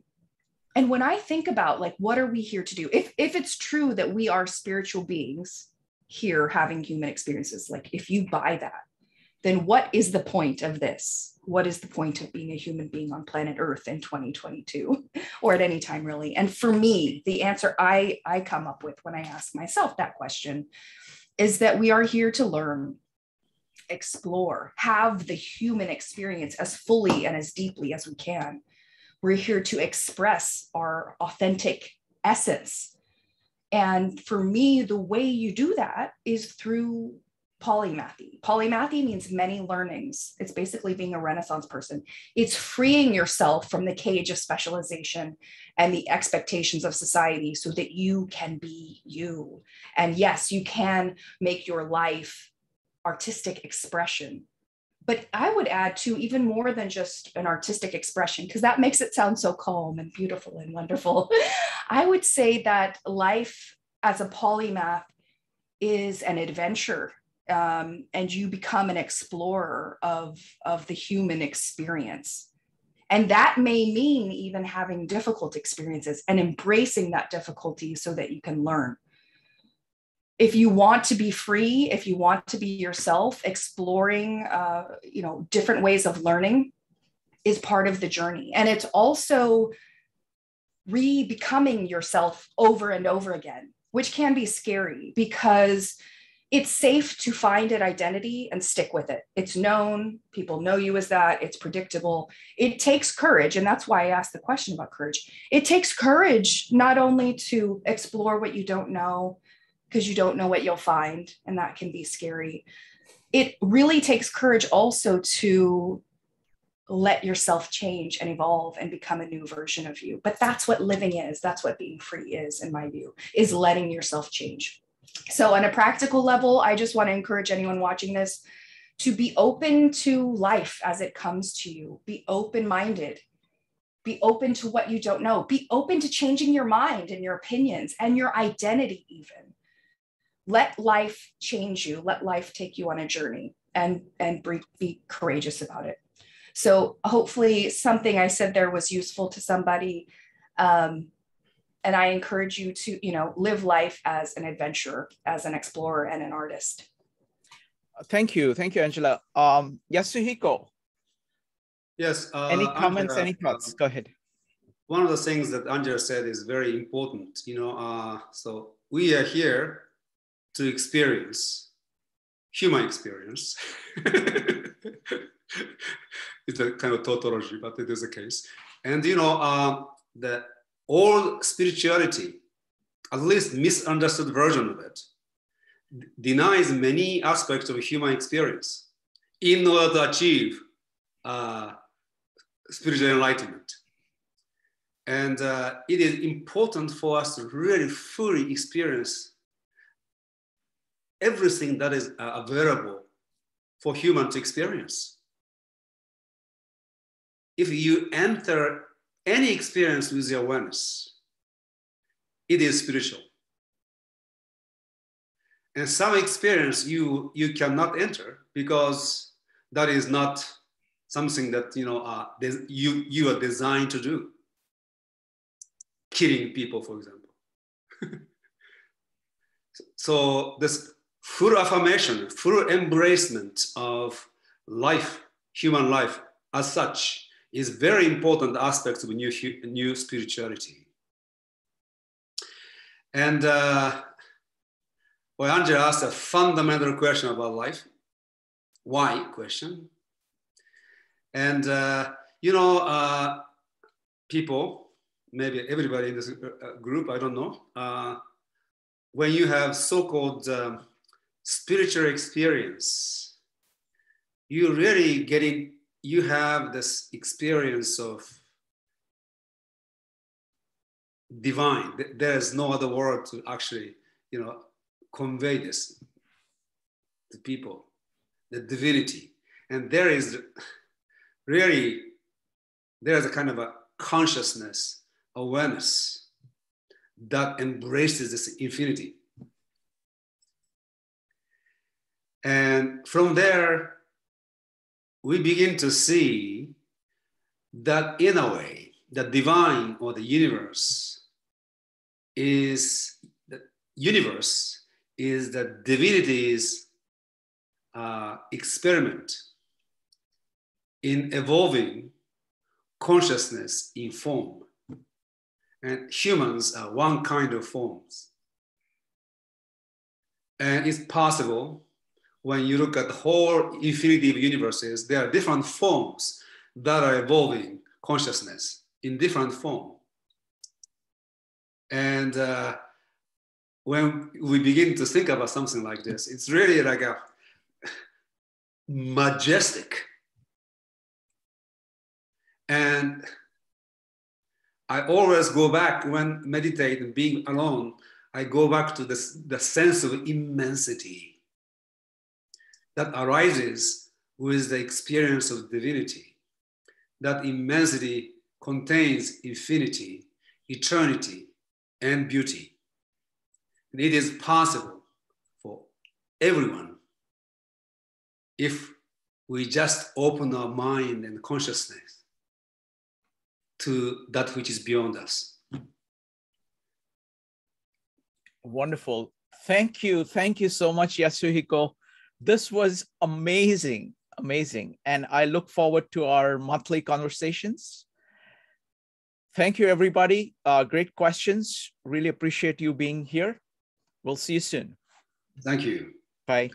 when I think about, like, what are we here to do? If it's true that we are spiritual beings here having human experiences, like if you buy that, then what is the point of this? What is the point of being a human being on planet Earth in 2022 or at any time, really? And for me, the answer I come up with when I ask myself that question is that we are here to learn, explore, have the human experience as fully and as deeply as we can. We're here to express our authentic essence. And for me, the way you do that is through polymathy. Polymathy means many learnings. It's basically being a Renaissance person. It's freeing yourself from the cage of specialization and the expectations of society so that you can be you. And yes, you can make your life artistic expression. But I would add to even more than just an artistic expression, because that makes it sound so calm and beautiful and wonderful. I would say that life as a polymath is an adventure. And you become an explorer of the human experience. And that may mean even having difficult experiences and embracing that difficulty so that you can learn. If you want to be free, if you want to be yourself, exploring you know, different ways of learning is part of the journey. And it's also re-becoming yourself over and over again, which can be scary because it's safe to find an identity and stick with it. It's known, people know you as that, it's predictable. It takes courage, and that's why I asked the question about courage. It takes courage not only to explore what you don't know, because you don't know what you'll find, and that can be scary. It really takes courage also to let yourself change and evolve and become a new version of you. But that's what living is, that's what being free is, in my view, is letting yourself change. So on a practical level, I just want to encourage anyone watching this to be open to life as it comes to you. Be open-minded. Be open to what you don't know. Be open to changing your mind and your opinions and your identity even. Let life change you. Let life take you on a journey and be courageous about it. So hopefully something I said there was useful to somebody. And I encourage you to, you know, live life as an adventurer, as an explorer and an artist. Thank you. Thank you, Angela. Yasuhiko. Yes. Any comments, Angela, any thoughts? Go ahead. One of the things that Angela said is very important. You know, so we are here to experience human experience. It's a kind of tautology, but it is the case. And, you know, all spirituality, at least misunderstood version of it, denies many aspects of human experience in order to achieve spiritual enlightenment. And it is important for us to really fully experience everything that is available for human to experience. If you enter any experience with the awareness, it is spiritual. And some experience you cannot enter because that is not something that, you know, you are designed to do. Killing people, for example. So this full affirmation, full embracement of life, human life, as such is very important aspect of new spirituality. And Angela asked a fundamental question about life. Why question? And people, maybe everybody in this group, I don't know, when you have so-called spiritual experience, you really getting, you have this experience of divine. There is no other word to actually, convey this to people, the divinity. And there is really, there's a kind of a consciousness, awareness that embraces this infinity. And from there, we begin to see that in a way, the divine or the universe is, the divinity's experiment in evolving consciousness in form. And humans are one kind of forms. And it's possible when you look at the whole infinity of universes, there are different forms that are evolving consciousness in different form. And when we begin to think about something like this, it's really like a majestic. And I always go back when meditate and being alone, I go back to this, the sense of immensity that arises with the experience of divinity. That immensity contains infinity, eternity, and beauty. And it is possible for everyone if we just open our mind and consciousness to that which is beyond us. Wonderful. Thank you. Thank you so much, Yasuhiko. This was amazing, amazing. And I look forward to our monthly conversations. Thank you, everybody. Great questions. Really appreciate you being here. We'll see you soon. Thank you. Bye.